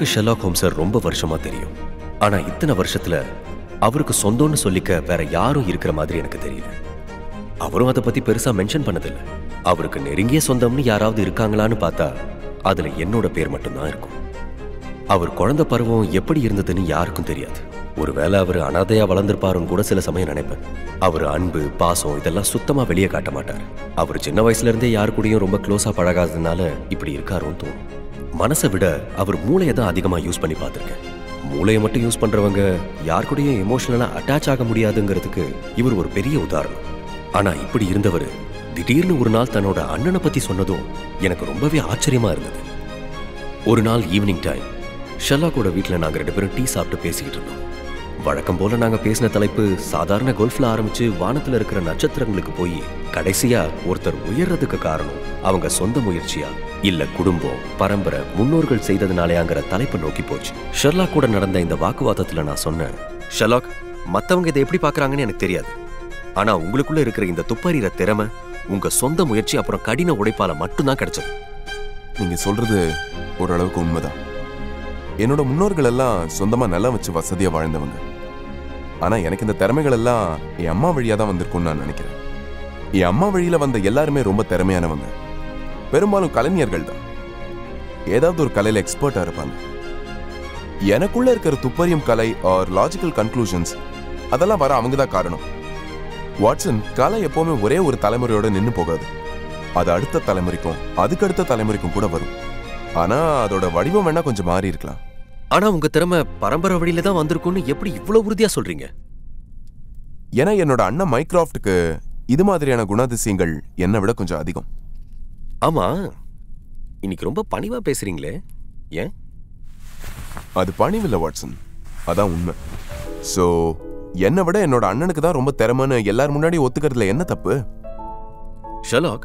எனக்கு Sherlock Holmes ரொம்ப வருஷமா தெரியும். ஆனா இத்தனை வருஷத்துல அவருக்கு சொந்தம்னு சொல்லிக்க வேற யாரும் இருக்கிற மாதிரி எனக்கு தெரியல. அவரும் அதை பத்தி பெருசா மென்ஷன் பண்ணதில்லை. அவருக்கு நெருங்கிய சொந்தம்னு யாராவது இருக்காங்களான்னு பார்த்தா அதுல என்னோட பேர் மட்டும்தான் இருக்கும். அவர் குழந்தை பருவம் எப்படி இருந்ததுன்னு யாருக்கும் தெரியாது. ஒருவேளை அவர் அனாதையா வளர்ந்துருப்பாருன்னு கூட சில சமயம் நினைப்பேன். அவர் அன்பு பாசம் இதெல்லாம் சுத்தமா வெளியே காட்ட மாட்டார். அவர் சின்ன வயசுல இருந்தே யாரு கூடயும் ரொம்ப க்ளோஸா பழகாததுனால இப்படி இருக்காருன்னு தோணும். மனசை விட அவர் மூளையை தான் அதிகமா யூஸ் பண்ணி பார்த்துருக்கேன். மூளையை மட்டும் யூஸ் பண்றவங்க யார் கூடயும் எமோஷனலா அட்டாச் ஆக முடியாதுங்கிறதுக்கு இவர் ஒரு பெரிய உதாரணம். ஆனா இப்படி இருந்தவர் திடீர்னு ஒரு நாள் தன்னோட அண்ணனை பத்தி சொன்னதும் எனக்கு ரொம்பவே ஆச்சரியமா இருந்தது. ஒரு நாள் ஈவினிங் டைம் ஷெர்லாக்கோட வீட்டில் நாங்கள் 2 பேரும் டீ சாப்பிட்டு பேசிக்கிட்டு இருந்தோம். வழக்கம் போல நாங்கள் பேசின தலைப்பு சாதாரண கோல்ஃப்ல ஆரம்பிச்சு வானத்தில் இருக்கிற நட்சத்திரங்களுக்கு போய் கடைசியா ஒருத்தர் உயர்றதுக்கு காரணம் அவங்க சொந்த முயற்சியா இல்ல குடும்பம் பரம்பரை முன்னோர்கள் செய்ததுனாலயாங்கிற தலைப்பை நோக்கி போச்சு. ஷெர்லாக் கூட நடந்த இந்த வாக்குவாதத்துல நான் சொன்னேன், ஷெர்லாக், மற்றவங்க இதை எப்படி பாக்குறாங்கன்னு எனக்கு தெரியாது. ஆனா உங்களுக்குள்ள இருக்கிற இந்த துப்பறிற திறமை உங்க சொந்த முயற்சி அப்புறம் கடின உழைப்பால மட்டும்தான் கிடைச்சது. நீங்க சொல்றது ஓரளவுக்கு உண்மைதான். என்னோட முன்னோர்கள் எல்லாம் சொந்தமா நல்லா வச்சு வசதியா வாழ்ந்தவங்க. ஆனா எனக்கு இந்த திறமைகள் எல்லாம் என் அம்மா வழியா தான் வந்திருக்கும்னு நான் நினைக்கிறேன். என் அம்மா வழியில வந்த எல்லாருமே ரொம்ப திறமையானவங்க. பெரும்பாலும் கலைஞர்கள் தான், ஏதாவது ஒரு கலையில எக்ஸ்பர்ட்டா இருப்பாங்க. எனக்குள்ள இருக்கிற துப்பறியும் கலை ஆர் லாஜிக்கல் கன்க்ளூஷன்ஸ் அதெல்லாம் வர அவங்க தான் காரணம். வாட்சன், கலை எப்பவுமே ஒரே ஒரு தலைமுறையோட நின்று போகாது. அது அடுத்த தலைமுறைக்கும் அதுக்கடுத்த தலைமுறைக்கும் கூட வரும். ஆனா அதோட வடிவம் வேணா கொஞ்சம் மாறி இருக்கலாம். ஆனா உங்க திறமை பரம்பரை வழியில தான் வந்திருக்கும்னு எப்படி இவ்வளவு உறுதியா சொல்றீங்க? ஏன்னா என்னோட அண்ணன் மைக்ராஃப்டுக்கு இது மாதிரியான குணாதிசயங்கள் என்னை விட கொஞ்சம் அதிகம். ஆமா, இன்னைக்கு ரொம்ப பணிவா பேசுறீங்களே, ஏன்? அது பணிவில்லை வாட்சன், அதான் உண்மை. சோ என்னை விட என்னோட அண்ணனுக்கு தான் ரொம்ப திறமைன்னு எல்லாரும் முன்னாடி ஒத்துக்கிறதுல என்ன தப்பு? ஷெர்லாக்,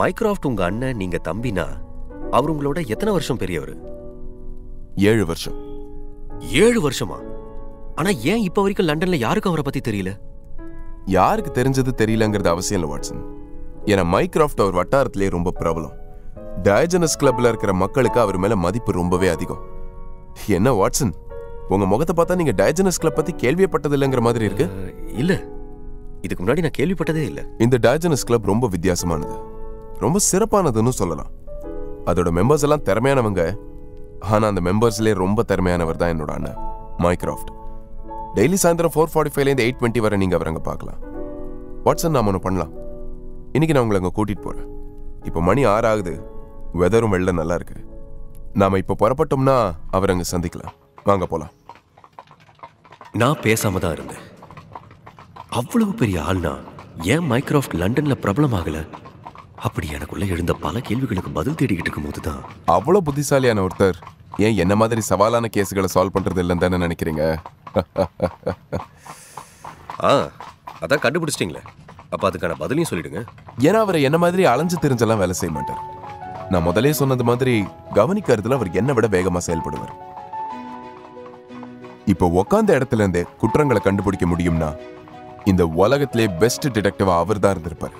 மைக்ராஃப்ட் உங்க அண்ணன், நீங்க தம்பினா அவர் உங்களோட எத்தனை வருஷம் பெரியவர்? 7 வருஷம். 7 வருஷமா? ஆனா ஏன் இப்ப வரைக்கும் லண்டன்ல யாருக்கும் அவரை பத்தி தெரியல? யாருக்கு தெரிஞ்சது தெரியலங்கிறது அவசியம் இல்லை வாட்சன். ஏன்னா மைக்ராஃப்ட் அவர் வட்டாரத்திலே ரொம்ப பிரபலம். டயஜனஸ் கிளப்ல இருக்கிற மக்களுக்கு அவர் மேல மதிப்பு ரொம்பவே அதிகம். என்ன வாட்சன், உங்க முகத்தை பார்த்தா நீங்க டயஜனஸ் கிளப் பத்தி கேள்விப்பட்டது இல்லைங்கிற மாதிரி இருக்கு. இல்ல, இதுக்கு முன்னாடி நான் கேள்விப்பட்டதே இல்லை. இந்த டயஜனஸ் கிளப் ரொம்ப வித்தியாசமானது, ரொம்ப சிறப்பானதுன்னு சொல்லலாம். அதோட மெம்பர்ஸ் எல்லாம் திறமையானவங்க. ஆனால் அந்த மெம்பர்ஸ்லேயே ரொம்ப திறமையானவர் தான் என்னோட அண்ணன் மைக்ராஃப்ட். டெய்லி சாயந்தரம் 4:45லேருந்து 8:20 வரை நீங்கள் அவரங்க பார்க்கலாம். வாட்ஸ்அப் நாம் ஒன்று பண்ணலாம். இன்றைக்கி நான் உங்களை அங்கே கூட்டிகிட்டு போகிறேன். இப்போ மணி 6 ஆகுது, வெதரும் வெளில நல்லா இருக்கு. நாம் இப்போ புறப்பட்டோம்னா அவர் அங்கே சந்திக்கலாம். வாங்க போகலாம். நான் பேசாம தான் இருந்தேன். அவ்வளவு பெரிய ஆள்னா ஏன் மைக்ராஃப்ட் லண்டனில் பிரபலமாகலை? அப்படி எனக்குள்ள எழுந்த பல கேள்விகளுக்கு பதில் தேடிக்கிட்டு இருக்கும் போதுதான், அவ்வளோ புத்திசாலியான ஒருத்தர் ஏன் என்ன மாதிரி சவாலான கேஸுகளை சால்வ் பண்றது இல்லைன்னு தானே நினைக்கிறீங்க? அதான் கண்டுபிடிச்சிட்டீங்களே, அப்போ அதுக்கான பதிலையும் சொல்லிடுங்க. ஏன்னா அவரை என்ன மாதிரி அலைஞ்சு தெரிஞ்செல்லாம் வேலை செய்ய மாட்டார். நான் முதலே சொன்னது மாதிரி கவனிக்கிறதுல அவர் என்னை விட வேகமாக செயல்படுவார். இப்போ உக்காந்த இடத்துல இருந்தே குற்றங்களை கண்டுபிடிக்க முடியும்னா இந்த உலகத்திலே பெஸ்ட் டிடெக்டிவா அவர் தான் இருந்திருப்பார்.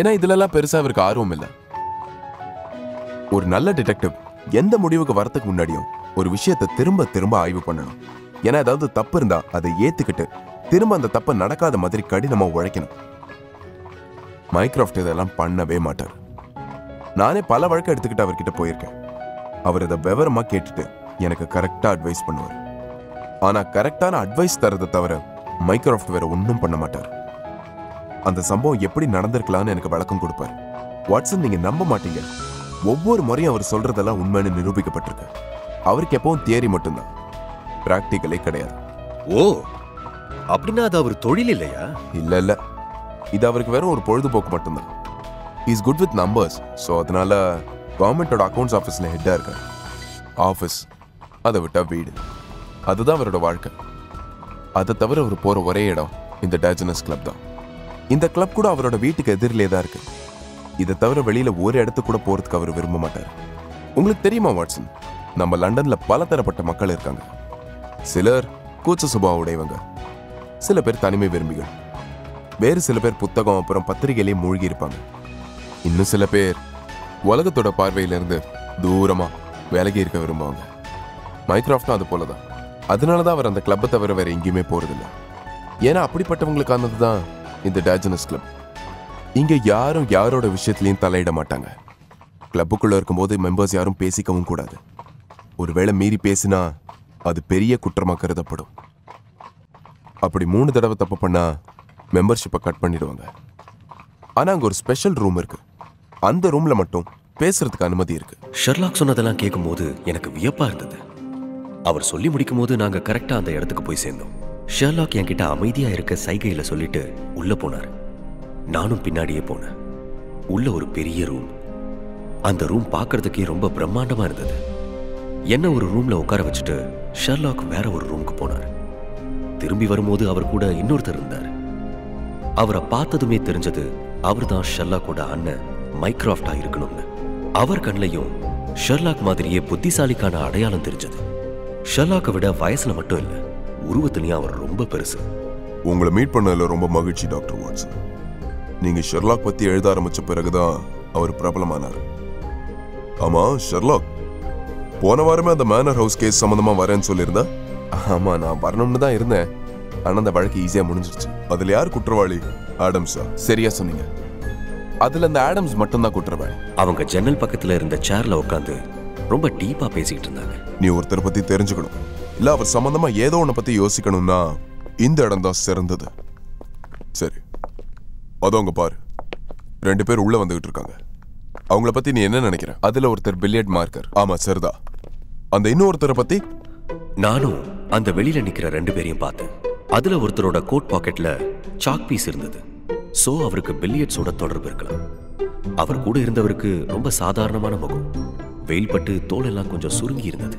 ஏன்னா இதுலலாம் பெருசாக அவருக்கு ஆர்வம் இல்லை. ஒரு நல்ல டிடெக்டிவ் எந்த முடிவுக்கு வரத்துக்கு முன்னாடியும் ஒரு விஷயத்தை திரும்ப திரும்ப ஆய்வு பண்ணணும். ஏன்னா ஏதாவது தப்பு இருந்தால் அதை ஏற்றுக்கிட்டு திரும்ப அந்த தப்பை நடக்காத மாதிரி கடினமாக உழைக்கணும். மைக்ராஃப்ட் இதெல்லாம் பண்ணவே மாட்டார். நானே பல வழக்கம் எடுத்துக்கிட்டு அவர்கிட்ட போயிருக்கேன். அவர் அதை விவரமாக கேட்டுட்டு எனக்கு கரெக்டாக அட்வைஸ் பண்ணுவார். ஆனால் கரெக்டான அட்வைஸ் தரதை தவிர மைக்ராஃப்ட் வேறு ஒன்றும் பண்ண மாட்டார். அந்த சம்பவம் எப்படி நடந்திருக்கலாம்னு எனக்கு விளக்கம் கொடுப்பார். வாட்சன், நீங்க நம்ப மாட்டீங்க, ஒவ்வொரு முறையும் அவர் சொல்றதெல்லாம் உண்மைன்னு நிரூபிக்கப்பட்டிருக்கு. அவருக்கு எப்பவும் தியரி மட்டும்தான், பிராக்டிக்கலே கிடையாது. ஓ, அப்படின்னா அது அவர் தொழில் இல்லையா? இல்ல இல்ல, இது அவருக்கு வெறும் ஒரு பொழுதுபோக்கு மட்டும்தான். Is good with numbers. So அதனால கவர்மெண்டோட அக்கௌண்ட்ஸ் ஆஃபீஸில் ஹெட்டாக இருக்கார். ஆஃபீஸ், அதை விட்டா வீடு, அதுதான் அவரோட வாழ்க்கை. அதை தவிர அவர் போகிற ஒரே இடம் இந்த டயஜனஸ் கிளப் தான். இந்த கிளப் கூட அவரோட வீட்டுக்கு எதிரிலே தான் இருக்கு. இதை தவிர வெளியில் ஒரு இடத்து கூட போகிறதுக்கு அவர் விரும்ப மாட்டார். உங்களுக்கு தெரியுமா வாட்சன், நம்ம லண்டனில் பல தரப்பட்ட மக்கள் இருக்காங்க. சிலர் கூச்ச சுபாவம் உடையவங்க, சில பேர் தனிமை விரும்பிகள், வேறு சில பேர் புத்தகம் அப்புறம் பத்திரிகையிலேயே மூழ்கி இருப்பாங்க. இன்னும் சில பேர் உலகத்தோட பார்வையிலிருந்து தூரமாக வேலைக்கு இருக்க விரும்புவாங்க. மைக்ராஃப்டும் அது போல தான். அதனால தான் அவர் அந்த கிளப்பை தவிர வேறு எங்கேயுமே போகிறதில்ல. ஏன்னா அப்படிப்பட்டவங்களுக்கானது தான் இந்த டைஜனஸ் கிளப். இங்கே யாரும் யாரோட விஷயத்துலையும் தலையிட மாட்டாங்க. கிளப்புக்குள்ளே இருக்கும்போது மெம்பர்ஸ் யாரும் பேசிக்கவும் கூடாது. ஒருவேளை மீறி பேசினா அது பெரிய குற்றமாக கருதப்படும். அப்படி 3 தடவை தப்பு பண்ணால் மெம்பர்ஷிப்பை கட் பண்ணிடுவாங்க. ஆனால் அங்கே ஒரு ஸ்பெஷல் ரூம் இருக்குது. அந்த ரூமில் மட்டும் பேசுறதுக்கு அனுமதி இருக்குது. ஷெர்லாக் சொன்னதெல்லாம் கேட்கும்போது எனக்கு வியப்பாக இருந்தது. அவர் சொல்லி முடிக்கும் போது நாங்கள் கரெக்டாக அந்த இடத்துக்கு போய் சேர்ந்தோம். ஷெர்லாக் என்கிட்ட அமைதியாக இருக்க சைகையில் சொல்லிட்டு உள்ளே போனார். நானும் பின்னாடியே போனேன். உள்ள ஒரு பெரிய ரூம். அந்த ரூம் பார்க்கறதுக்கே ரொம்ப பிரம்மாண்டமாக இருந்தது. என்ன ஒரு ரூமில் உட்கார வச்சுட்டு ஷெர்லாக் வேற ஒரு ரூமுக்கு போனார். திரும்பி வரும்போது அவர் கூட இன்னொருத்தர் இருந்தார். அவரை பார்த்ததுமே தெரிஞ்சது அவர் தான் ஷெர்லாக்கோட அண்ணன் மைக்ராஃப்டாக இருக்கணும்னு. அவர் கண்ணிலையும் ஷெர்லாக் மாதிரியே புத்திசாலிக்கான அடையாளம் தெரிஞ்சது. ஷெர்லாக்கை விட வயசில் மட்டும் இல்லை, உருவத்துலேயும் அவர் ரொம்ப பெருசு. உங்களை மீட் பண்ணதில் ரொம்ப மகிழ்ச்சி டாக்டர் வாட்சன். நீங்கள் ஷெர்லாக் பற்றி எழுத ஆரம்பித்த பிறகு தான் அவர் பிரபலமானார். ஆமாம் ஷெர்லாக், போன வாரமே அந்த மேனர் ஹவுஸ் கேஸ் சம்மந்தமாக வரேன்னு சொல்லியிருந்தா? ஆமாம், நான் வரணும்னு தான் இருந்தேன். ஆனால் அந்த வழக்கு ஈஸியாக முடிஞ்சிடுச்சு. அதில் யார் குற்றவாளி? ஆடம்ஸா? சரியா சொன்னீங்க, அதில் அந்த ஆடம்ஸ் மட்டும்தான் குற்றவாளி. அவங்க ஜன்னல் பக்கத்தில் இருந்த சேரில் உட்காந்து ரொம்ப டீப்பாக பேசிக்கிட்டு இருந்தாங்க. நீ ஒருத்தரை பற்றி தெரிஞ்சுக்கணும், இல்லை அவர் சம்மந்தமாக ஏதோ ஒன்றை பற்றி யோசிக்கணும்னா இந்த இடம் தான் சிறந்தது. சரி, அதோ அங்கே பாரு, 2 பேர் உள்ளே வந்துகிட்டு இருக்காங்க. அவங்கள பற்றி நீ என்ன நினைக்கிற? அதில் ஒருத்தர் பில்லியர்ட் மார்க்கர். ஆமாம் சரிதா. அந்த இன்னொருத்தரை பற்றி? நானும் அந்த வெளியில் நிற்கிற 2 பேரையும் பார்த்தேன். அதில் ஒருத்தரோட கோட் பாக்கெட்டில் சாக் பீஸ் இருந்தது. ஸோ அவருக்கு பில்லியட்ஸோட தொடர்பு இருக்கலாம். அவர் கூட இருந்தவருக்கு ரொம்ப சாதாரணமான முகம், வெயில் பட்டு தோலெல்லாம் கொஞ்சம் சுருங்கி இருந்தது.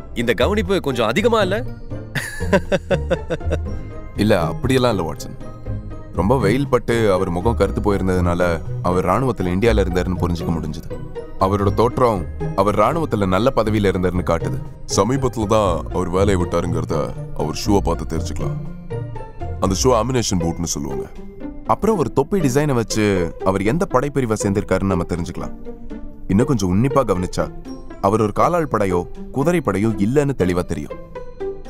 இந்த கவனிப்பு கொஞ்சம் அதிகமாக இல்லை. இல்லை அப்படியெல்லாம் இல்லை வாட்சன். ரொம்ப வெயில் பட்டு அவர் முகம் கருத்து போயிருந்ததுனால அவர் இராணுவத்தில் இந்தியாவில் இருந்தாருன்னு புரிஞ்சுக்க முடிஞ்சது. அவரோட தோற்றம் அவர் இராணுவத்தில் நல்ல பதவியில் இருந்தாருன்னு காட்டுது. சமீபத்தில் தான் அவர் வேலையை விட்டாருங்கிறத அவர் ஷூவை பார்த்து தெரிஞ்சுக்கலாம். அந்த ஷூ அமினேஷன் பூட்னு சொல்லுவாங்க. அப்புறம் ஒரு தொப்பி டிசைனை வச்சு அவர் எந்த படைப்பிரிவை சேர்ந்திருக்காருன்னு நம்ம தெரிஞ்சுக்கலாம். இன்னும் கொஞ்சம் உன்னிப்பாக கவனிச்சா அவர் ஒரு காலாள் படையோ குதிரைப்படையோ இல்லைன்னு தெளிவாக தெரியும்.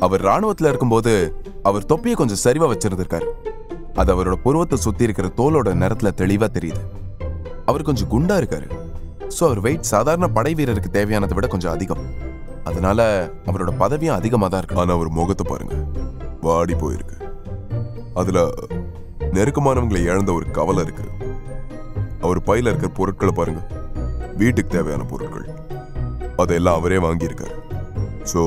அவர் இராணுவத்தில் இருக்கும்போது அவர் தொப்பியை கொஞ்சம் சரிவாக வச்சிருந்திருக்காரு. அது அவரோட புருவத்தை சுற்றி இருக்கிற தோலோட நிறத்தில் தெளிவாக தெரியுது. அவர் கொஞ்சம் குண்டா இருக்காரு. ஸோ அவர் வெயிட் சாதாரண படை வீரருக்கு தேவையானதை விட கொஞ்சம் அதிகம். அதனால அவரோட பதவியும் அதிகமாக தான் இருக்கு. ஆனால் அவர் முகத்தை பாருங்க, வாடி போயிருக்கு. அதில் நெருக்கமானவங்களை இழந்த ஒரு கவலை இருக்கு. அவர் பையில இருக்கிற பொருட்களை பாருங்க, வீட்டுக்கு தேவையான பொருட்கள், அதையெல்லாம் அவரே வாங்கியிருக்காரு. ஸோ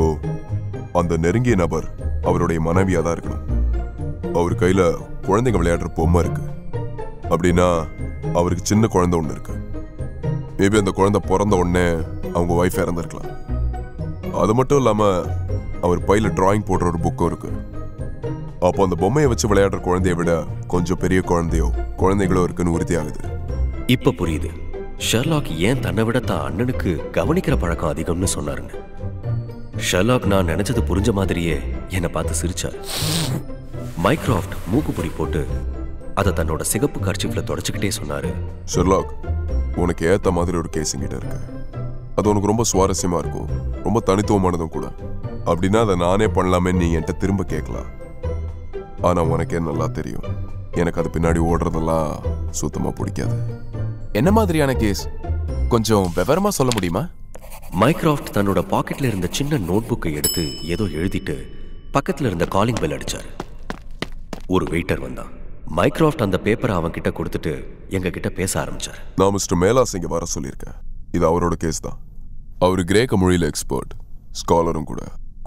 அந்த நெருங்கிய நபர் அவருடைய மனைவியாக தான் இருக்கணும். அவர் கையில் குழந்தைங்க விளையாடுற பொம்மை இருக்கு. அப்படின்னா அவருக்கு சின்ன குழந்தை ஒன்று இருக்கு. மேபி அந்த குழந்தை பிறந்த உடனே அவங்க ஒய்ஃப் இறந்துருக்கலாம். அது மட்டும் இல்லாமல் அவர் பையில் டிராயிங் போடுற ஒரு புக்கும் இருக்கு. அப்போ அந்த பொம்மையை வச்சு விளையாடுற குழந்தைய விட கொஞ்சம் பெரிய குழந்தையோ குழந்தைகளோ இருக்குன்னு உறுதி ஆகுது. இப்போ புரியுது ஷெர்லாக் ஏன் தன்னை விட தான் அண்ணனுக்கு கவனிக்கிற பழக்கம் அதிகம்னு சொன்னாருன்னு. ஷெர்லாக் நான் நினைச்சது புரிஞ்ச மாதிரியே என்னை பார்த்து சிரிச்சார். மைக்ராஃப்ட் மூக்குப்பொடி போட்டு அதை தன்னோட சிகப்பு கர்ச்சீஃப்ல தொடச்சிக்கிட்டே சொன்னாரு. ஷெர்லாக், உனக்கு ஏற்ற மாதிரி ஒரு கேஸ் என்கிட்ட இருக்கு. அது உனக்கு ரொம்ப சுவாரஸ்யமா இருக்கும், ரொம்ப தனித்துவமானதும் கூட. அப்படின்னா அதை நானே பண்ணலாமே. நீ என்கிட்ட திரும்ப கேட்கலாம். ஆனால் உனக்கே நல்லா தெரியும் எனக்கு அது பின்னாடி ஓடுறதெல்லாம் சுத்தமாக பிடிக்காது. என்ன மாதிரியான கேஸ் கொஞ்சம் விவரமா சொல்ல முடியுமா? மைக்ராஃப்ட் தன்னோட பாக்கெட்ல இருந்த சின்ன நோட்புக்கை எடுத்து ஏதோ எழுதிட்டு பக்கத்தில் இருந்த காலிங் பெல் அடிச்சார். ஒரு வெயிட்டர் வந்தான். மைக்ராஃப்ட் அந்த பேப்பரை அவன் கிட்ட கொடுத்துட்டு எங்க கிட்ட பேச ஆரம்பிச்சார். நான் மிஸ்டர் மேலாசிங்க வர சொல்லியிருக்கேன். இது அவரோட கேஸ் தான். அவர் கிரேக்க மொழியில் எக்ஸ்பர்ட், ஸ்காலரும் கூட.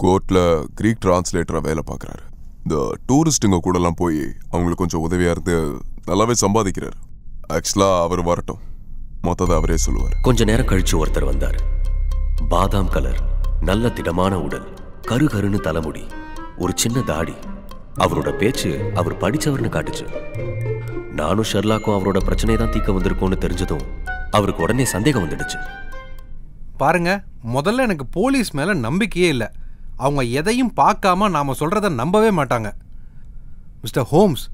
கோர்ட்டில் கிரீக் டிரான்ஸ்லேட்டராக வேலை பார்க்குறாரு. இந்த டூரிஸ்ட்டுங்க கூடலாம் போய் அவங்களுக்கு கொஞ்சம் உதவியாக இருந்து நல்லாவே சம்பாதிக்கிறார். ஆக்சுவலாக அவர் வரட்டும், மொத்தத்தை அவரே சொல்லுவார். கொஞ்ச நேரம் கழிச்சு ஒருத்தர் வந்தார். பாதாம் கலர் நல்ல திடமான உடல், கருகருன்னு தலைமுடி, ஒரு சின்ன தாடி. அவரோட பேச்சு அவர் படித்தவர்னு காட்டுச்சு. நானும் ஷெர்லாக்கும் அவரோட பிரச்சனையை தான் தீர்க்க வந்திருக்கோன்னு தெரிஞ்சதும் அவருக்கு உடனே சந்தேகம் வந்துடுச்சு. பாருங்க, முதல்ல எனக்கு போலீஸ் மேலே நம்பிக்கையே இல்லை. அவங்க எதையும் பார்க்காம நாம் சொல்கிறத நம்பவே மாட்டாங்க. மிஸ்டர் ஹோம்ஸ்,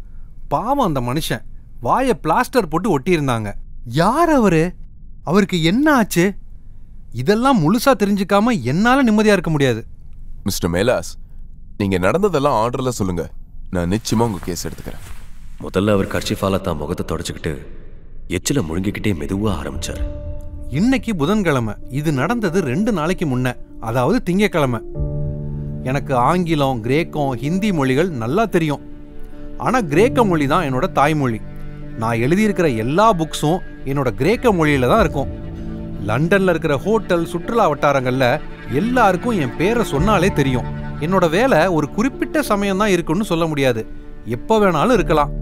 பாவம் அந்த மனுஷன் வாயை பிளாஸ்டர் போட்டு ஒட்டியிருந்தாங்க. யார் அவர்? அவருக்கு என்ன ஆச்சு? இதெல்லாம் முழுசாக தெரிஞ்சுக்காமல் என்னால் நிம்மதியாக இருக்க முடியாது. மிஸ்டர் மேலாஸ், நீங்கள் நடந்ததெல்லாம் ஆர்டரில் சொல்லுங்கள். நான் நிச்சயமாக உங்கள் கேஸ் எடுத்துக்கிறேன். முதல்ல அவர் கர்ஷிஃபால தான் முகத்தை தொடச்சிக்கிட்டு எச்சில முழுங்கிக்கிட்டே மெதுவாக ஆரம்பித்தார். இன்னைக்கு புதன்கிழமை, இது நடந்தது 2 நாளைக்கு முன்னே, அதாவது திங்கக்கிழமை. எனக்கு ஆங்கிலம், கிரேக்கம், ஹிந்தி மொழிகள் நல்லா தெரியும். ஆனால் கிரேக்க மொழி தான் என்னோட தாய்மொழி. நான் எழுதியிருக்கிற எல்லா புக்ஸும் என்னோட கிரேக்க மொழியில் தான் இருக்கும். லண்டனில் இருக்கிற ஹோட்டல், சுற்றுலா வட்டாரங்களில் எல்லாருக்கும் என் பேரை சொன்னாலே தெரியும். என்னோட வேலை ஒரு குறிப்பிட்ட சமயம் தான் இருக்குன்னு சொல்ல முடியாது, எப்போ வேணாலும் இருக்கலாம்.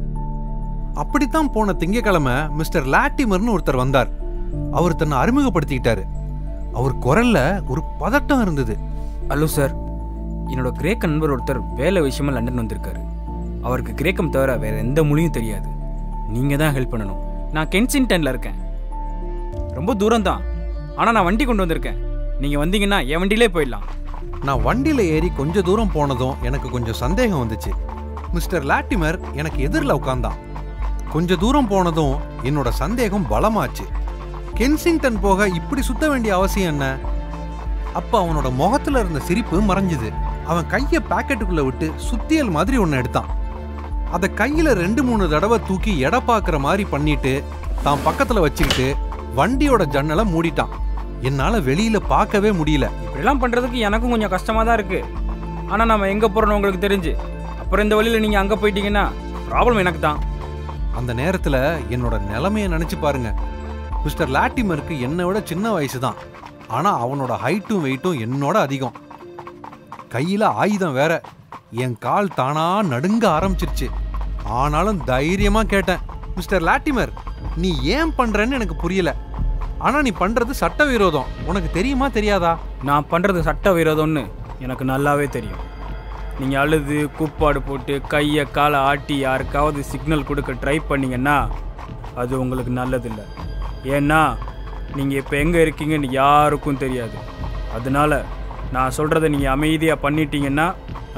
அப்படித்தான் போன திங்கக்கிழமை மிஸ்டர் லாட்டிமர்னு ஒருத்தர் வந்தார். அவர் தன்னை அறிமுகப்படுத்திக்கிட்டாரு. அவர் குரல்ல ஒரு பதட்டம் இருந்தது. ஹலோ சார், என்னோட கிரேக்க நண்பர் ஒருத்தர் வேலை விஷயமா லண்டன் வந்திருக்காரு. அவருக்கு கிரேக்கம் தவிர வேற எந்த மொழியும் தெரியாது. நீங்க தான் ஹெல்ப் பண்ணணும். நான் கென்சிங்டன்ல இருக்கேன், ரொம்ப தூரம் தான். ஆனால் நான் வண்டி கொண்டு வந்திருக்கேன். நீங்க வந்தீங்கன்னா என் வண்டியிலே போயிடலாம். நான் வண்டியில் ஏறி கொஞ்சம் தூரம் போனதும் எனக்கு கொஞ்சம் சந்தேகம் வந்துச்சு. மிஸ்டர் லாட்டிமர் எனக்கு எதிரில் உட்கார்ந்தான். கொஞ்சம் தூரம் போனதும் என்னோட சந்தேகம் பலமாச்சு. கென்சிங்டன் போக இப்படி சுத்த வேண்டிய அவசியம் என்ன? அப்போ அவனோட முகத்தில் இருந்த சிரிப்பு மறைஞ்சுது. அவன் கையை பாக்கெட்டுக்குள்ளே விட்டு சுத்தியல் மாதிரி ஒன்று எடுத்தான். அதை கையில் 2-3 தடவை தூக்கி எடை பார்க்குற மாதிரி பண்ணிட்டு தான் பக்கத்தில் வச்சுக்கிட்டு வண்டியோட ஜன்னலை மூடிட்டான். என்னால் வெளியில் பார்க்கவே முடியல. இப்படிலாம் பண்ணுறதுக்கு எனக்கும் கொஞ்சம் கஷ்டமாக தான் இருக்குது. ஆனால் நம்ம எங்கே போகிறோன்னு உங்களுக்கு தெரிஞ்சு, அப்புறம் இந்த வழியில் நீங்கள் அங்கே போயிட்டீங்கன்னா ப்ராப்ளம் எனக்கு தான். அந்த நேரத்தில் என்னோட நிலைமையை நினச்சி பாருங்கள். மிஸ்டர் லாட்டிமருக்கு என்னை விட சின்ன வயசு தான். ஆனால் அவனோட ஹைட்டும் வெயிட்டும் என்னோட அதிகம். கையில் ஆயுதம் வேற. என் கால் தானாக நடுங்க ஆரம்பிச்சிருச்சு. ஆனாலும் தைரியமாக கேட்டேன், மிஸ்டர் லாட்டிமர், நீ ஏன் பண்ணுறன்னு எனக்கு புரியல. ஆனால் நீ பண்ணுறது சட்ட விரோதம், உனக்கு தெரியுமா தெரியாதா? நான் பண்ணுறது சட்ட விரோதம்னு எனக்கு நல்லாவே தெரியும். நீங்கள் அழுது கூப்பாடு போட்டு கையை காலை ஆட்டி யாருக்காவது சிக்னல் கொடுக்க ட்ரை பண்ணிங்கன்னா அது உங்களுக்கு நல்லதில்லை. ஏன்னா நீங்கள் இப்போ எங்கே இருக்கீங்கன்னு யாருக்கும் தெரியாது. அதனால் நான் சொல்கிறத நீங்கள் அமைதியாக பண்ணிட்டீங்கன்னா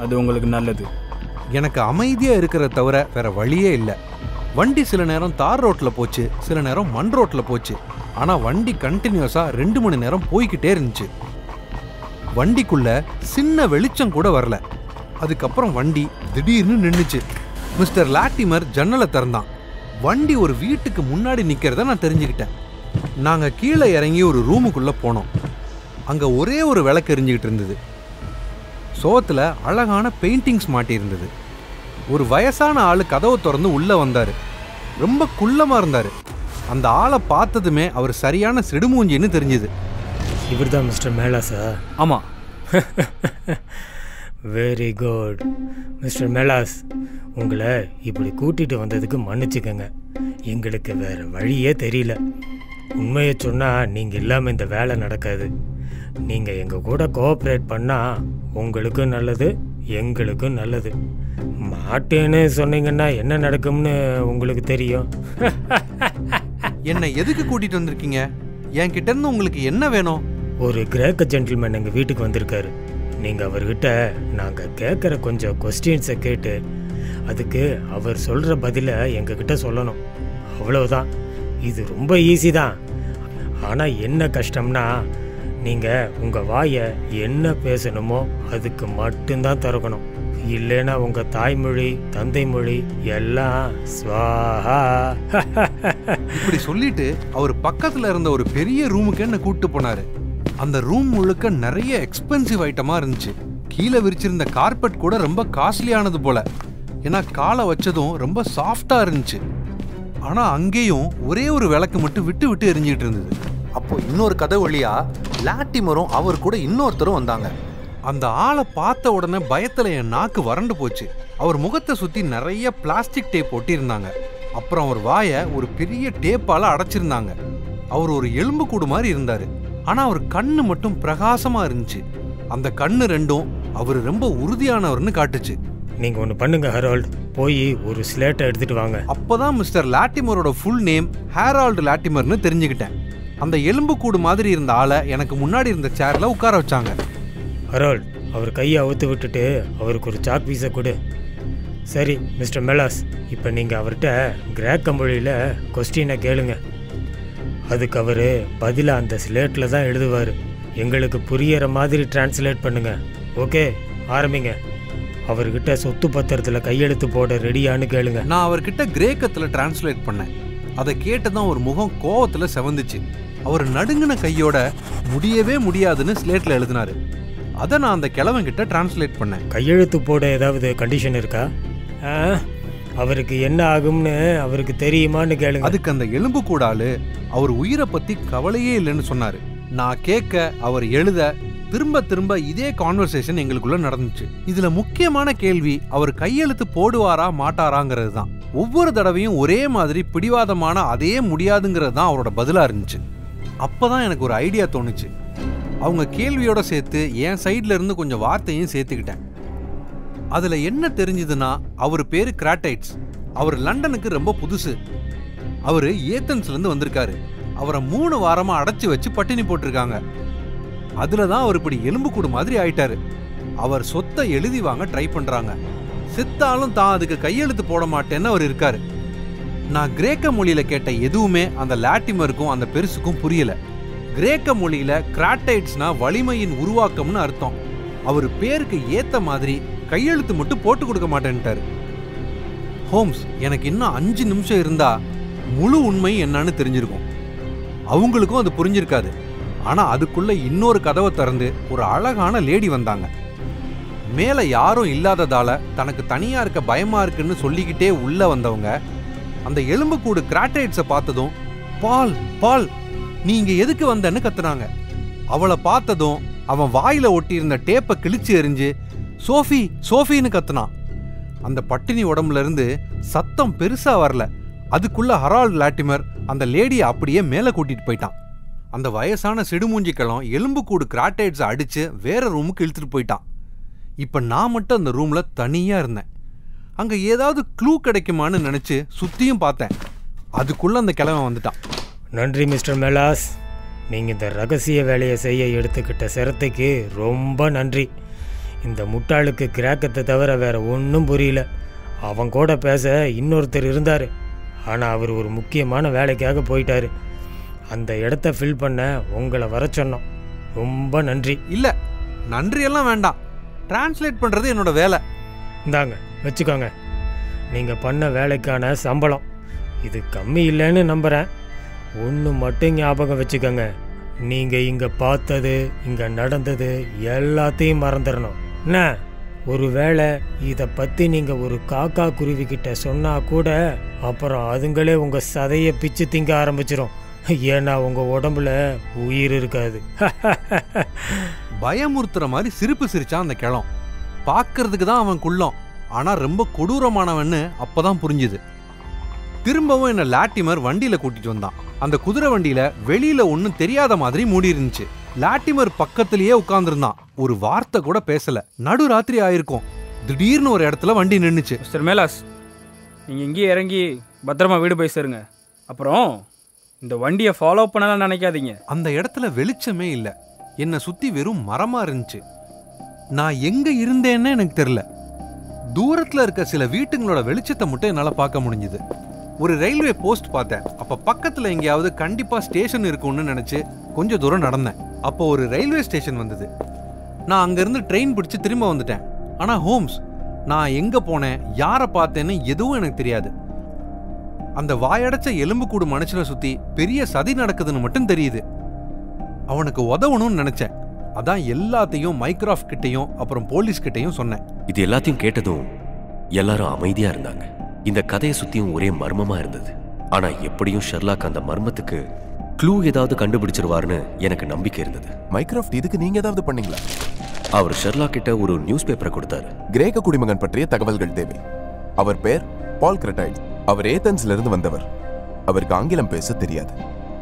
அது உங்களுக்கு நல்லது. எனக்கு அமைதியாக இருக்கிற தவிர வேறு வழியே இல்லை. வண்டி சில நேரம் தார் ரோட்டில் போச்சு, சில நேரம் மண் ரோட்டில் போச்சு. ஆனால் வண்டி கண்டினியூஸாக 2 மணி நேரம் போய்கிட்டே இருந்துச்சு. வண்டிக்குள்ளே சின்ன வெளிச்சம் கூட வரல. அதுக்கப்புறம் வண்டி திடீர்னு நின்றுச்சு. மிஸ்டர் லாட்டிமர் ஜன்னலை திறந்தான். வண்டி ஒரு வீட்டுக்கு முன்னாடி நிற்கிறத நான் தெரிஞ்சுக்கிட்டேன். நாங்கள் கீழே இறங்கி ஒரு ரூமுக்குள்ளே போனோம். அங்கே ஒரே ஒரு விளக்கு எரிஞ்சிக்கிட்டு இருந்தது. சோத்தில் அழகான பெயிண்டிங்ஸ் மாட்டியிருந்தது. ஒரு வயசான ஆள் கதவை திறந்து உள்ளே வந்தார். ரொம்ப குள்ளமாக இருந்தார். அந்த ஆளை பார்த்ததுமே அவர் சரியான சிடுமூஞ்சின்னு தெரிஞ்சுது. இவர் தான் மிஸ்டர் மேலாஸா? ஆமாம். வெரி குட் மிஸ்டர் மேலாஸ், உங்களை இப்படி கூட்டிகிட்டு வந்ததுக்கு மன்னிச்சுக்கங்க. எங்களுக்கு வேறு வழியே தெரியல. உண்மையை சொன்னால் நீங்கள் இல்லாமல் இந்த வேலை நடக்காது. நீங்கள் எங்கள் கூட கோஆப்ரேட் பண்ணால் உங்களுக்கும் நல்லது, எங்களுக்கும் நல்லது. மாட்டேன்னு சொன்னீங்கன்னா என்ன நடக்கும்னு உங்களுக்கு தெரியும். என்னை எதுக்கு கூட்டிகிட்டு வந்திருக்கீங்க? என்கிட்ட இருந்து உங்களுக்கு என்ன வேணும்? ஒரு கிரேக்க ஜென்டில்மேன் எங்கள் வீட்டுக்கு வந்திருக்காரு. நீங்கள் அவர்கிட்ட நாங்கள் கேட்குற கொஞ்சம் கொஸ்டின்ஸை கேட்டு அதுக்கு அவர் சொல்கிற பதிலை எங்ககிட்ட சொல்லணும், அவ்வளோதான். இது ரொம்ப ஈஸி தான். ஆனால் என்ன கஷ்டம்னா, நீங்கள் உங்கள் வாயை என்ன பேசணுமோ அதுக்கு மட்டும்தான் திறக்கணும். இல்லைன்னா உங்கள் தாய்மொழி, தந்தை மொழி எல்லாம் ஸ்வாஹா. இப்படி சொல்லிட்டு அவர் பக்கத்தில் இருந்த ஒரு பெரிய ரூமுக்கு என்ன கூப்பிட்டு போனார். அந்த ரூம் முழுக்க நிறைய எக்ஸ்பென்சிவ் ஐட்டமாக இருந்துச்சு. கீழே விரிச்சிருந்த கார்பெட் கூட ரொம்ப காஸ்ட்லியானது போல். ஏன்னா காலை வச்சதும் ரொம்ப சாஃப்டாக இருந்துச்சு. ஆனால் அங்கேயும் ஒரே ஒரு விளக்கு மட்டும் விட்டு விட்டு எரிஞ்சிக்கிட்டு இருந்தது. அப்போ இன்னொரு கதை வழியாக லாட்டிமரும் அவர் கூட இன்னொருத்தரும் வந்தாங்க. அந்த ஆளை பார்த்த உடனே பயத்தில் என் நாக்கு வறண்டு போச்சு. அவர் முகத்தை சுற்றி நிறைய பிளாஸ்டிக் டேப் ஒட்டியிருந்தாங்க. அப்புறம் அவர் வாயை ஒரு பெரிய டேப்பால் அடைச்சிருந்தாங்க. அவர் ஒரு எலும்பு கூடு மாதிரி இருந்தார். ஆனால் அவர் கண்ணு மட்டும் பிரகாசமாக இருந்துச்சு. அந்த கண்ணு ரெண்டும் அவர் ரொம்ப உறுதியானவர்னு காட்டுச்சு. நீங்க ஒன்னு பண்ணுங்க ஹரால்ட், போய் ஒரு ஸ்லேட்டை எடுத்துட்டு வாங்க. அப்பதான் மிஸ்டர் லாட்டிமரோட ஃபுல் நேம் ஹரால்ட் லாட்டிமர்னு தெரிஞ்சுக்கிட்டேன். அந்த எலும்பு கூடு மாதிரி இருந்த ஆளை எனக்கு முன்னாடி இருந்த சேர்ல உட்கார வச்சாங்க. ஹரால்ட், அவர் கையை அவுத்து விட்டுட்டு அவருக்கு ஒரு சாக் பீஸை கொடு. சரி மிஸ்டர் மெலாஸ், இப்போ நீங்கள் அவர்கிட்ட கிரேக்க மொழியில் கொஸ்டினை கேளுங்க. அதுக்கு அவர் பதிலாக அந்த ஸ்லேட்டில் தான் எழுதுவார். எங்களுக்கு புரிகிற மாதிரி டிரான்ஸ்லேட் பண்ணுங்கள். ஓகே, ஆரம்பிங்க. அவர்கிட்ட சொத்து பத்திரத்தில் கையெழுத்து போட ரெடியானு கேளுங்க. நான் அவர்கிட்ட கிரேக்கத்தில் டிரான்ஸ்லேட் பண்ணேன். அதை கேட்டதான் ஒரு முகம் கோவத்தில் செவந்துச்சு. அவர் நடுங்கின கையோட முடியவே முடியாதுன்னு ஸ்லேட்டில் எழுதினார். அதை நான் அந்த கிழவங்கிட்ட டிரான்ஸ்லேட் பண்ணேன். கையெழுத்து போட ஏதாவது கண்டிஷன் இருக்கா? அவருக்கு என்ன ஆகும்னு அவருக்கு தெரியுமான்னு கேளுங்க. அதுக்கு அந்த எலும்பு கூடாலு அவர் உயிரை பற்றி கவலையே இல்லைன்னு சொன்னார். நான் கேட்க, அவர் எழுத, திரும்ப திரும்ப இதே கான்வர்சேஷன் எங்களுக்குள்ளே நடந்துச்சு. இதில் முக்கியமான கேள்வி அவர் கையெழுத்து போடுவாரா மாட்டாராங்கிறது தான். ஒவ்வொரு தடவையும் ஒரே மாதிரி பிடிவாதமான அதே முடியாதுங்கிறது தான் அவரோட பதிலாக இருந்துச்சு. அப்போ தான் எனக்கு ஒரு ஐடியா தோணுச்சு. அவங்க கேள்வியோடு சேர்த்து என் சைடில் இருந்து கொஞ்சம் வார்த்தையும் சேர்த்துக்கிட்டேன். அதில் என்ன தெரிஞ்சுதுன்னா, அவர் பேர் கிராட்டைட்ஸ், அவர் லண்டனுக்கு ரொம்ப புதுசு, அவர் ஏத்தன்ஸ்லேருந்து வந்திருக்காரு, அவரை 3 வாரமாக அடைச்சி வச்சு பட்டினி போட்டிருக்காங்க, அதில் தான் அவர் இப்படி எலும்பு கூடு மாதிரி ஆயிட்டாரு. அவர் சொத்தை எழுதி வாங்க ட்ரை பண்ணுறாங்க, செத்தாலும் தான் அதுக்கு கையெழுத்து போட மாட்டேன்னு அவர் இருக்கார். நான் கிரேக்க மொழியில் கேட்ட எதுவுமே அந்த லாட்டிமருக்கும் அந்த பெருசுக்கும் புரியலை. கிரேக்க மொழியில் கிராட்டைட்ஸ்னா வலிமையின் உருவாக்கம்னு அர்த்தம். அவர் பேருக்கு ஏற்ற மாதிரி கையெழுத்து மட்டும் போட்டு கொடுக்க மாட்டேன்ட்டார். ஹோம்ஸ், எனக்கு இன்னும் 5 நிமிஷம் இருந்தால் முழு உண்மை என்னன்னு தெரிஞ்சிருக்கும். அவங்களுக்கும் அது புரிஞ்சிருக்காது. ஆனால் அதுக்குள்ளே இன்னொரு கதவை திறந்து ஒரு அழகான லேடி வந்தாங்க. மேலே யாரும் இல்லாததால் தனக்கு தனியாக இருக்க பயமாக இருக்குன்னு சொல்லிக்கிட்டே உள்ளே வந்தவங்க அந்த எலும்புக்கூடு கிராட்டைட்ஸை பார்த்ததும் பால் பால் நீங்கள் எதுக்கு வந்தன்னு கத்துனாங்க. அவளை பார்த்ததும் அவன் வாயில் ஒட்டியிருந்த டேப்பை கிழிச்சு எறிஞ்சு சோஃபி சோஃபின்னு கத்துனான். அந்த பட்டினி உடம்புலேருந்து சத்தம் பெருசாக வரல. அதுக்குள்ளே ஹரால்ட் லாட்டிமர் அந்த லேடியை அப்படியே மேலே கூட்டிகிட்டு போயிட்டான். அந்த வயசான சிடுமூஞ்சிக்களம் எலும்புக்கூடு கிராட்டைட்ஸை அடித்து வேறு ரூமுக்கு இழுத்துட்டு போயிட்டான். இப்போ நான் மட்டும் அந்த ரூமில் தனியாக இருந்தேன். அங்கே ஏதாவது க்ளூ கிடைக்குமான்னு நினச்சி சுற்றியும் பார்த்தேன். அதுக்குள்ளே அந்த கிழவன் வந்துட்டான். நன்றி மிஸ்டர் மெலாஸ், நீங்கள் இந்த ரகசிய வேலையை செய்ய எடுத்துக்கிட்ட சிரத்தைக்கு ரொம்ப நன்றி. இந்த முட்டாளுக்கு கிராக்கத்தை தவிர வேறு ஒன்றும் புரியல. அவன் கூட பேச இன்னொருத்தர் இருந்தார், ஆனால் அவர் ஒரு முக்கியமான வேலைக்காக போயிட்டார். அந்த இடத்த ஃபில் பண்ண உங்களை வர சொன்னோம். ரொம்ப நன்றி. இல்லை, நன்றியெல்லாம் வேண்டாம். டிரான்ஸ்லேட் பண்ணுறது என்னோடய வேலை. இந்தாங்க வச்சுக்கோங்க, நீங்கள் பண்ண வேலைக்கான சம்பளம். இது கம்மி இல்லைன்னு நம்புகிறேன். ஒன்று மட்டும் ஞாபகம் வச்சுக்கோங்க, நீங்கள் இங்கே பார்த்தது இங்கே நடந்தது எல்லாத்தையும் மறந்துடணும். என்ன, ஒரு வேளை இதை பற்றி நீங்கள் ஒரு காக்கா குருவிக்கிட்ட சொன்னால் கூட அப்புறம் அதுங்களே உங்கள் சதையை பிச்சு திங்க ஆரம்பிச்சிடும். ஏன்னா உங்கள் உடம்புல உயிர் இருக்காது. பயமுறுத்துகிற மாதிரி சிரிப்பு சிரித்தான் அந்த கிழம். பார்க்கறதுக்கு தான் அவன் குள்ளம், ஆனால் ரொம்ப கொடூரமானவன்னு அப்போ தான் புரிஞ்சுது. திரும்பவும் என்னை லாட்டிமர் வண்டியில் கூட்டிகிட்டு வந்தான். அந்த குதிரை வண்டியில் வெளியில் ஒன்றும் தெரியாத மாதிரி மூடி இருந்துச்சு. லாட்டிமர் பக்கத்துலேயே உட்காந்துருந்தான். ஒரு வார்த்தை கூட பேசலை. நடுராத்திரி ஆயிருக்கும். திடீர்னு ஒரு இடத்துல வண்டி நின்றுச்சு. மிஸ்டர் மேலாஸ், நீங்கள் இங்கேயே இறங்கி பத்திரமா வீடு போய் சேருங்க. அப்புறம் இந்த வண்டியை ஃபாலோ பண்ணலாம் நினைக்காதீங்க. அந்த இடத்துல வெளிச்சமே இல்லை. என்னை சுற்றி வெறும் மரமாக இருந்துச்சு. நான் எங்கே இருந்தேன்னு எனக்கு தெரில. தூரத்தில் இருக்க சில வீட்டுங்களோட வெளிச்சத்தை மட்டும் என்னால் பார்க்க முடிஞ்சுது. ஒரு ரயில்வே போஸ்ட் பார்த்தேன். அப்போ பக்கத்தில் எங்கேயாவது கண்டிப்பாக ஸ்டேஷன் இருக்கும்னு நினச்சி கொஞ்சம் தூரம் நடந்தேன். அப்போ ஒரு ரயில்வே ஸ்டேஷன் வந்தது. நான் அங்கேருந்து ட்ரெயின் பிடிச்சி திரும்ப வந்துட்டேன். ஆனால் ஹோம்ஸ், நான் எங்கே போனேன் யாரை பார்த்தேன்னு எதுவும் எனக்கு தெரியாது. அந்த வாயடைச்ச எலும்பு கூடு மனுஷனை சுற்றி பெரிய சதி நடக்குதுன்னு மட்டும் தெரியுது. அவனுக்கு உதவணும்னு நினச்சேன். அதான் எல்லாத்தையும் மைக்ராஃப்ட் கிட்டேயும் அப்புறம் போலீஸ்கிட்டையும் சொன்னேன். இது எல்லாத்தையும் கேட்டதும் எல்லாரும் அமைதியாக இருந்தாங்க. இந்த கதையை சுற்றியும் ஒரே மர்மமாக இருந்தது. ஆனால் எப்படியும் ஷெர்லாக் அந்த மர்மத்துக்கு க்ளூ ஏதாவது கண்டுபிடிச்சிருவார்னு எனக்கு நம்பிக்கை இருந்தது. மைக்ராஃப்ட், இதுக்கு நீங்கள் ஏதாவது பண்ணீங்களா? அவர் ஷெர்லாக் கிட்ட ஒரு நியூஸ் பேப்பரை கொடுத்தாரு. கிரேக்க குடிமகன் பற்றிய தகவல்கள் தேவை. அவர் பேர் பால் கிரட்டைட். அவர் ஏத்தன்ஸ்லேருந்து வந்தவர். அவருக்கு ஆங்கிலம் பேச தெரியாது.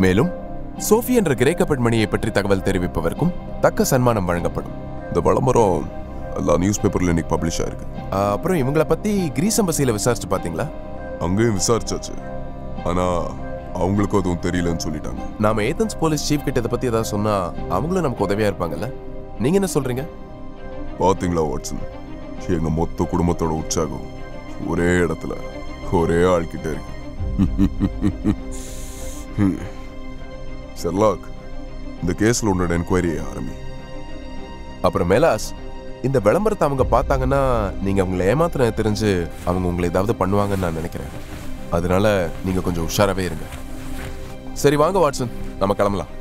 மேலும் சோஃபி என்ற கிரேக்க பெண்மணியை பற்றி தகவல் தெரிவிப்பவருக்கும் தக்க சன்மானம் வழங்கப்படும். இந்த விளம்பரம் எல்லாம் நியூஸ் பேப்பரில் இன்னைக்கு பப்ளிஷ் ஆயிருக்கு. அப்புறம் இவங்களை பற்றி கிரீஸ் எம்பசியில் விசாரிச்சு பார்த்தீங்களா? அங்கேயும் விசாரிச்சாச்சு, ஆனால் அவங்களுக்கும் அதுவும் தெரியலன்னு சொல்லிட்டாங்க. நாம் ஏதன்ஸ் போலீஸ் சீஃப் கிட்ட இதை பற்றி ஏதாவது சொன்னால் அவங்களும் நமக்கு உதவியாக இருப்பாங்கல்ல? நீங்கள் என்ன சொல்கிறீங்க? பார்த்தீங்களா வாட்சன், எங்கள் மொத்த குடும்பத்தோட உற்சாகம் ஒரே இடத்துல ஒரே ஆள்கிட்ட இருக்கு. ஷெர்லாக், இந்த கேஸில் உன்னோட என்கொயரியை ஆரம்பி. அப்புறம் மேலாஸ், இந்த விளம்பரத்தை அவங்க பார்த்தாங்கன்னா நீங்கள் அவங்கள ஏமாத்திர தெரிஞ்சு அவங்க உங்களை ஏதாவது பண்ணுவாங்கன்னு நான் நினைக்கிறேன். அதனால நீங்கள் கொஞ்சம் உஷாராகவே இருங்க. சரி வாங்க வாட்சன், நம்ம கிளம்பலாம்.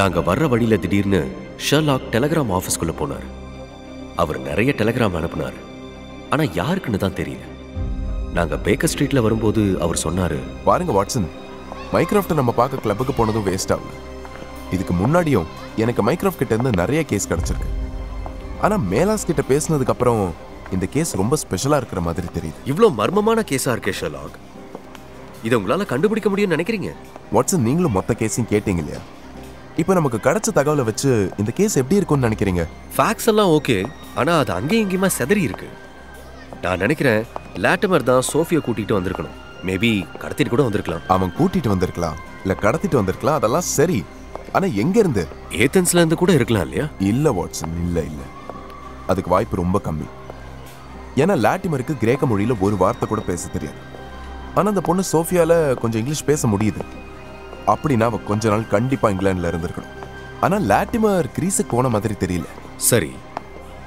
நாங்கள் வர்ற வழியில் திடீர்னு ஷெர்லாக் டெலகிராம் ஆஃபீஸ்க்குள்ளே போனார். அவர் நிறைய டெலகிராம் அனுப்புனார், ஆனால் யாருக்குன்னு தான் தெரியல. நாங்கள் பேக்கர் ஸ்ட்ரீட்டில் வரும்போது அவர் சொன்னார், பாருங்கள் வாட்சன், மைக்ராஃப்ட்டை நம்ம பார்க்க கிளப்புக்கு போனதும் வேஸ்ட் ஆகுது. இதுக்கு முன்னாடியும் எனக்கு மைக்ராஃப்ட் கிட்டேருந்து நிறைய கேஸ் கிடச்சிருக்கு. ஆனால் மேலாஸ் கிட்ட பேசினதுக்கப்புறம் இந்த கேஸ் ரொம்ப ஸ்பெஷலாக இருக்கிற மாதிரி தெரியுது. இவ்வளோ மர்மமான கேஸாக இருக்கே ஷெர்லாக், இதை உங்களால் கண்டுபிடிக்க முடியும்னு நினைக்கிறீங்க? வாட்சன், நீங்களும் மொத்த கேஸையும் கேட்டீங்க இல்லையா? இப்போ நமக்கு கிடைச்ச தகவலை வச்சு இந்த கேஸ் எப்படி இருக்கும்னு நினைக்கிறீங்க? ஃபேக்ஸ் எல்லாம் ஓகே, ஆனால் அது அங்கேயும் இங்கேயுமா செதறி இருக்கு. நான் நினைக்கிறேன் லாட்டிமர் தான் சோஃபியை கூட்டிகிட்டு வந்திருக்கணும். மேபி கடத்திட்டு கூட வந்திருக்கலாம். அவன் கூட்டிகிட்டு வந்திருக்கலாம், இல்லை கடத்திட்டு வந்திருக்கலாம், அதெல்லாம் சரி. ஆனால் எங்கேருந்து? ஏத்தன்ஸ்லேருந்து கூட இருக்கலாம் இல்லையா? இல்லை வாட்சன், இல்லை இல்லை, அதுக்கு வாய்ப்பு ரொம்ப கம்மி. ஏன்னா லாட்டிமருக்கு கிரேக்க மொழியில் ஒரு வார்த்தை கூட பேச தெரியாது. ஆனால் அந்த பொண்ணு சோஃபியாவில் கொஞ்சம் இங்கிலீஷ் பேச முடியுது. அப்படின்னா அவன் கொஞ்ச நாள் கண்டிப்பாக இங்கிலாண்டில் இருந்திருக்கணும். ஆனால் லாட்டிமர் கிரீஸுக்கு போன மாதிரி தெரியல. சரி,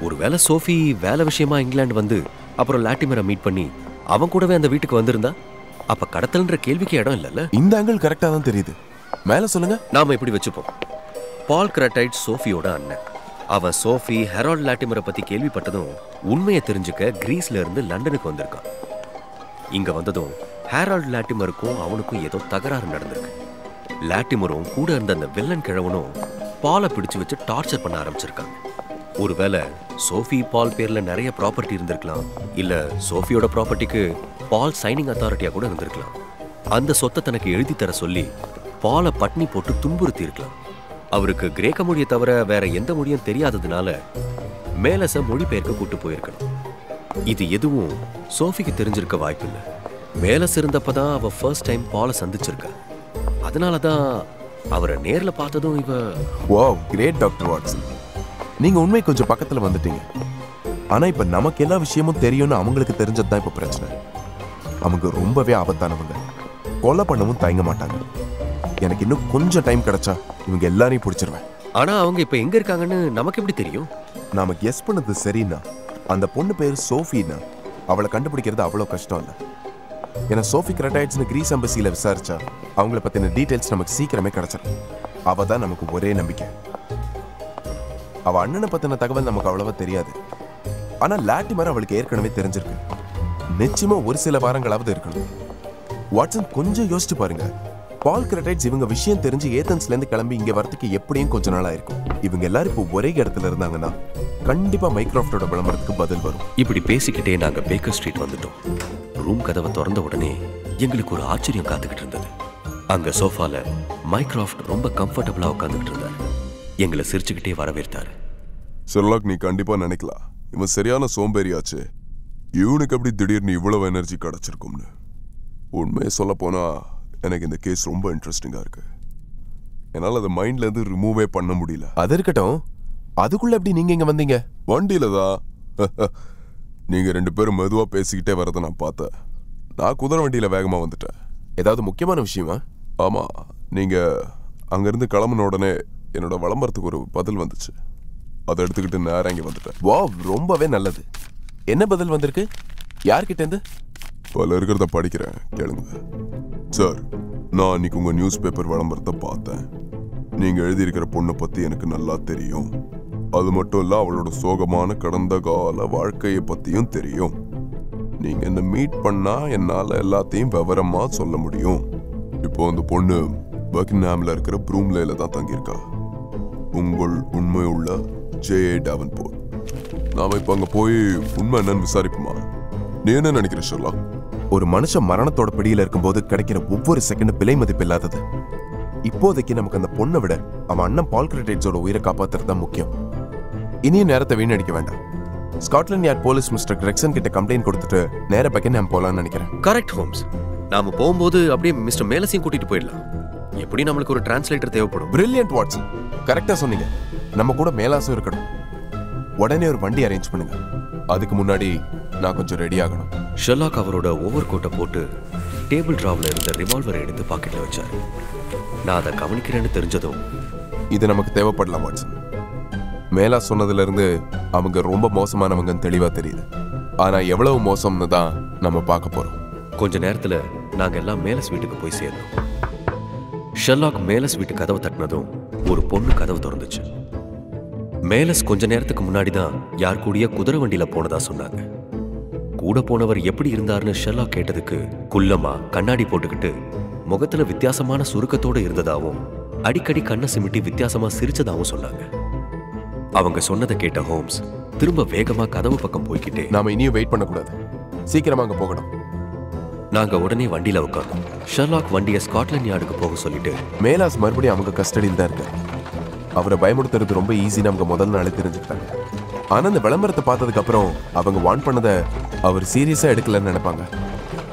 ஒருவேளை சோஃபி வேலை விஷயமா இங்கிலாந்து வந்து அப்புறம் லாட்டிமரை மீட் பண்ணி அவன் கூடவே அந்த வீட்டுக்கு வந்திருந்தா அப்போ கடத்தல்ன்ற கேள்விக்கு இடம் இல்லைல்ல. இந்த ஆங்கிள் கரெக்டாக தான் தெரியுது. மேலே சொல்லுங்கள். நாம் இப்படி வச்சுப்போம், பால் கிராட்டைட் சோஃபியோட அண்ணன். அவன் சோஃபி ஹெரால்ட் லாட்டிமரை பற்றி கேள்விப்பட்டதும் உண்மையை தெரிஞ்சுக்க கிரீஸில் இருந்து லண்டனுக்கு வந்திருக்கான். இங்கே வந்ததும் ஹெரால்ட் லாட்டிமருக்கும் அவனுக்கும் ஏதோ தகராறு நடந்திருக்கு. லாட்டிமரும் கூட இருந்த அந்த வில்லன் கிழவனும் பாலை பிடிச்சு வச்சு டார்ச்சர் பண்ண ஆரம்பிச்சிருக்காங்க. ஒருவேளை சோஃபி பால் பேரில் நிறைய ப்ராப்பர்ட்டி இருந்திருக்கலாம், இல்லை சோஃபியோட ப்ராப்பர்ட்டிக்கு பால் சைனிங் அத்தாரிட்டியாக கூட இருந்திருக்கலாம். அந்த சொத்தை தனக்கு எழுதி தர சொல்லி பாலை பட்னி போட்டு துன்புறுத்தி இருக்கலாம். அவருக்கு கிரேக்க மொழியை தவிர வேற எந்த மொழியும் தெரியாததுனால மேலச மொழிபெயர்க்க கூட்டு போயிருக்கணும். இது எதுவும் சோஃபிக்கு தெரிஞ்சிருக்க வாய்ப்பு இல்லை. மேலஸ் இருந்தப்போ தான் அவள் ஃபர்ஸ்ட் டைம் பாலை சந்திச்சிருக்கா. அதனால தான் அவரை நேரில் பார்த்ததும் இவ. வாவ், கிரேட் டாக்டர் வாட்சன், நீங்கள் உண்மை கொஞ்சம் பக்கத்தில் வந்துட்டீங்க. ஆனால் இப்போ நமக்கு எல்லா விஷயமும் தெரியும்னு அவங்களுக்கு தெரிஞ்சது தான் இப்போ பிரச்சனை. அவங்க ரொம்பவே ஆபத்தானவங்க, கொலை பண்ணவும் தயங்க மாட்டாங்க. எனக்கு இன்னும் கொஞ்சம் டைம் கிடச்சா இவங்க எல்லாரையும் பிடிச்சிருவேன். ஆனால் அவங்க இப்போ எங்கே இருக்காங்கன்னு நமக்கு எப்படி தெரியும்? நாம் கெஸ் பண்ணது சரின்னா அந்த பொண்ணு பேர் சோஃபின்னா அவளை கண்டுபிடிக்கிறது அவ்வளோ கஷ்டம் இல்லை. ஏன்னா சோஃபி கிரட்டைட்ஸ்னு கிரீஸ் எம்பசியில் விசாரிச்சா அவங்கள பற்றின டீட்டெயில்ஸ் நமக்கு சீக்கிரமே கிடச்சிடும். அவள் தான் நமக்கு ஒரே நம்பிக்கை. அவள் அண்ணனை பற்றின தகவல் நமக்கு அவ்வளோவா தெரியாது, ஆனால் லாட்டிமர் அவளுக்கு ஏற்கனவே தெரிஞ்சிருக்கு. நிச்சயமாக ஒரு சில வாரங்களாவது இருக்கணும். வாட்சன், கொஞ்சம் யோசிச்சு பாருங்க. பால் கிரட்டைட்ஸ் இவங்க விஷயம் தெரிஞ்சு ஏத்தன்ஸ்லேருந்து கிளம்பி இங்கே வரத்துக்கு எப்படியும் கொஞ்சம் நாளாக இருக்கும். இவங்க எல்லாரும் இப்போ ஒரே இடத்துல இருந்தாங்கன்னா கண்டிப்பாக மைக்ராஃப்டோட விளம்பரத்துக்கு பதில் வரும். இப்படி பேசிக்கிட்டே நாங்கள் பேக்கர் ஸ்ட்ரீட் வந்துட்டோம். ரூம் கதவை திறந்த உடனே எங்களுக்கு ஒரு ஆச்சரியம் காத்துக்கிட்டு இருந்தது. அங்கே சோஃபாவில் மைக்ராஃப்ட் ரொம்ப கம்ஃபர்டபுளாக உட்காந்துக்கிட்டு இருந்தார். எங்களை சிரிச்சுக்கிட்டே வரவேற்றார். ஷெர்லாக், நீ கண்டிப்பாக நினைக்கலாம் இவன் சரியான சோம்பேறியாச்சு, இவனுக்கு எப்படி திடீர்னு இவ்வளவு எனர்ஜி கிடச்சிருக்கும்னு. உண்மையை சொல்லப்போனால் எனக்கு இந்த கேஸ் ரொம்ப இன்ட்ரெஸ்டிங்காக இருக்குது. என்னால் அதை மைண்ட்லேருந்து ரிமூவே பண்ண முடியல. அது இருக்கட்டும், அதுக்குள்ளே எப்படி நீங்கள் இங்கே வந்தீங்க? வண்டியில் தான் நீங்கள் ரெண்டு பேரும் மெதுவாக பேசிக்கிட்டே வரதை நான் பார்த்தேன். நான் குதிரை வண்டியில் வேகமாக வந்துட்டேன். ஏதாவது முக்கியமான விஷயமா? ஆமாம், நீங்கள் அங்கேருந்து கிளம்புன உடனே என்னோட விளம்பரத்துக்கு ஒரு பதில் வந்துச்சு. அதை எடுத்துக்கிட்டு நேரம் இங்கே வந்துட்டேன். வா, ரொம்பவே நல்லது. என்ன பதில் வந்திருக்கு? யார்கிட்டேருந்து? பல இருக்கிறத படிக்கிறேன், கேளுங்க. சார், நான் அன்றைக்கி உங்கள் நியூஸ் பேப்பர் விளம்பரத்தை பார்த்தேன். நீங்கள் எழுதியிருக்கிற பொண்ணை பற்றி எனக்கு நல்லா தெரியும். அது மட்டும் இல்லை, அவளோட சோகமான கடந்த கால வாழ்க்கையை பற்றியும் தெரியும். நீங்கள் என்னை மீட் பண்ணால் என்னால் எல்லாத்தையும் விவரமாக சொல்ல முடியும். இப்போ அந்த பொண்ணு பக்கிங்ஹாமில் இருக்கிற ப்ரூம்லேயில் தான் தங்கியிருக்கா. உங்கள் உண்மை உள்ள ஜே.ஏ. டாவன்போர்ட். நாம் இப்போ அங்கே போய் உண்மை என்னன்னு விசாரிப்போமா? நீ என்ன நினைக்கிற ஷெர்லாக்? ஒரு மனுஷன் மரணத்தோட பிடியில் இருக்கும்போது கிடைக்கிற ஒவ்வொரு செகண்டும் விலை மதிப்பு இல்லாதது. இப்போதைக்கு நமக்கு அந்த பொண்ணை விட அவன் அண்ணன் பால் கிரெடிட்ஸோட உயிரை காப்பாத்துறது தான் முக்கியம். இனியும் நேரத்தை வீணடிக்க வேண்டாம். Scotland Yard police mister Gregson கிட்ட கம்ப்ளைண்ட் கொடுத்துட்டு நேர பக்கம் போலான்னு நினைக்கிறேன். கரெக்ட் ஹோம்ஸ், நாம போகும்போது அப்படியே மிஸ்டர் மேலஸையும் கூட்டிட்டு போயிடலாம். எப்படி நம்மளுக்கு ஒரு டிரான்ஸ்லேட்டர் தேவைப்படும். பிரில்லியன்ட் வாட்சன், கரெக்டா சொன்னீங்க. நம்ம கூட மேலாசும் இருக்கணும். உடனே ஒரு வண்டி அரேஞ்ச் பண்ணுங்க. அதுக்கு முன்னாடி நான் கொஞ்சம் ரெடி ஆகணும். ஷெர்லாக் அவரோட ஓவர் கோட்டை போட்டு டேபிள் டிராவில் இருந்த ரிவால்வரை எடுத்து பாக்கெட்டில் வச்சார். நான் அதை கவனிக்கிறேன்னு தெரிஞ்சதும் இது நமக்கு தேவைப்படலாம் வாட்சன். மேலா சொன்னதுலேருந்து அவங்க ரொம்ப மோசமானவங்கன்னு தெளிவாக தெரியுது. ஆனால் எவ்வளவு மோசம்னு தான் நம்ம பார்க்க போகிறோம். கொஞ்ச நேரத்தில் நாங்கள் எல்லாம் மேலஸ் வீட்டுக்கு போய் சேர்ந்தோம். ஷெர்லாக் மேலஸ் வீட்டு கதவை தட்டினதும் ஒரு பொண்ணு கதவை திறந்துச்சு. மேலஸ் கொஞ்ச நேரத்துக்கு முன்னாடி தான் யார் கூடிய குதிரை வண்டியில் போனதா சொன்னாங்க. கூட போனவர் எப்படி இருந்தார்னு ஷெர்லாக் கேட்டதுக்கு குள்ளமா கண்ணாடி போட்டுக்கிட்டு முகத்துல வித்தியாசமான சுருக்கத்தோடு இருந்ததாகவும் அடிக்கடி கண்ணை சிமிட்டி வித்தியாசமா சிரிச்சதாகவும் சொன்னாங்க. அவங்க சொன்னதை கேட்ட ஹோம்ஸ் திரும்ப வேகமா கதவு பக்கம் போய்கிட்டே, நாம இனியும் வெயிட் பண்ணக்கூடாது, சீக்கிரமா அங்க போகணும். நாங்க உடனே வண்டியில உட்கார்ந்தோம். ஷெர்லாக் வண்டியை ஸ்காட்லாண்ட் யார்டுக்கு போக சொல்லிட்டு மேலாஸ் மறுபடியும் அவங்க கஸ்டடியில் தான் இருக்காரு. அவரை பயமுறுத்துறது ரொம்ப ஈஸின்னு அவங்க முதல் நாளே தெரிஞ்சுக்கிட்டாங்க. ஆனால் அந்த விளம்பரத்தை பார்த்ததுக்கு அப்புறம் அவங்க வான் பண்ணதை அவர் சீரியஸாக எடுக்கலன்னு நினைப்பாங்க.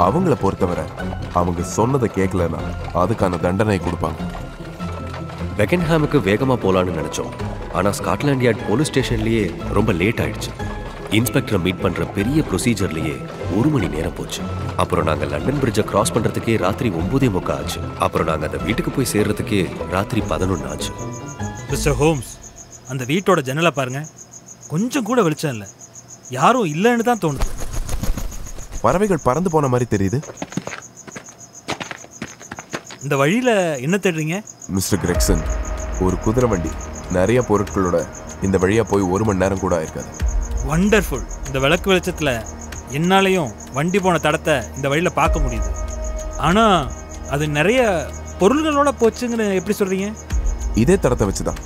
அவங்கள பொறுத்தவரை அவங்க சொன்னதை கேட்கலன்னா அதுக்கான தண்டனை கொடுப்பாங்க. பெக்கன்ஹாமுக்கு வேகமாக போகலான்னு நினச்சோம். ஆனால் ஸ்காட்லாண்ட் யார்ட் போலீஸ் ஸ்டேஷன்லேயே ரொம்ப லேட் ஆயிடுச்சு. இன்ஸ்பெக்டரை மீட் பண்ணுற பெரிய ப்ரொசீஜர்லேயே 1 மணி நேரம் போச்சு. அப்புறம் நாங்கள் லண்டன் பிரிட்ஜை கிராஸ் பண்ணுறதுக்கே ராத்திரி 9:45 ஆச்சு. அப்புறம் நாங்கள் அந்த வீட்டுக்கு போய் சேர்றதுக்கே ராத்திரி 11 ஆச்சு. மிஸ்டர் ஹோம்ஸ், அந்த வீட்டோட ஜன்னலை பாருங்கள், கொஞ்சம் கூட வெளிச்சம் இல்லை. யாரும் இல்லைன்னு தான் தோணுது. பறவைகள் பறந்து போன மாதிரி தெரியுது. இந்த வழியில் என்ன தேடுறீங்க? மிஸ்டர் கிரெக்சன், ஒரு குதிரை வண்டி நிறைய பொருட்களோட இந்த வழியாக போய் 1 மணி நேரம் கூட ஆயிருக்காது. வண்டர்ஃபுல். இந்த விளக்கு வெளிச்சத்தில் என்னாலையும் வண்டி போன தடத்தை இந்த வழியில் பார்க்க முடியுது. ஆனால் அது நிறைய பொருள்களோட போச்சுங்கன்னு எப்படி சொல்கிறீங்க? இதே தடத்தை வச்சு தான்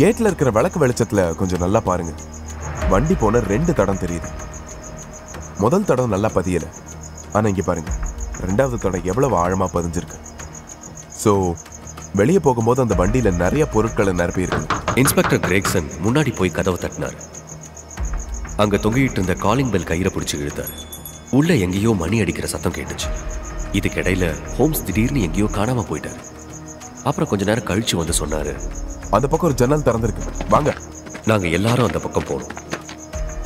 கேட்டில் இருக்கிற விளக்கு வெளிச்சத்தில் கொஞ்சம் நல்லா பாருங்கள். வண்டி போன 2 தடம் தெரியுது. முதல் தடம் நல்லா பதியலை, ஆனால் இங்கே பாருங்கள், 2வது தடம் எவ்வளவு ஆழமாக பதிஞ்சிருக்கு. ஸோ வெளியே போகும்போது அந்த வண்டியில் நிறைய பொருட்களை நிரப்பியிருக்கு. இன்ஸ்பெக்டர் கிரெக்சன் முன்னாடி போய் கதவை தட்டினார். அங்கே தொங்கிட்டு இருந்த காலிங் பெல் கயிறை பிடிச்சி இழுத்தார். உள்ளே எங்கேயோ மணி அடிக்கிற சத்தம் கேட்டுச்சு. இதுக்கிடையில் ஹோம்ஸ் திடீர்னு எங்கேயோ காணாமல் போயிட்டார். அப்புறம் கொஞ்ச நேரம் கழிச்சு வந்து சொன்னார், அந்த பக்கம் ஒரு ஜன்னல் திறந்திருக்கு, வாங்க. நாங்கள் எல்லாரும் அந்த பக்கம் போனோம்.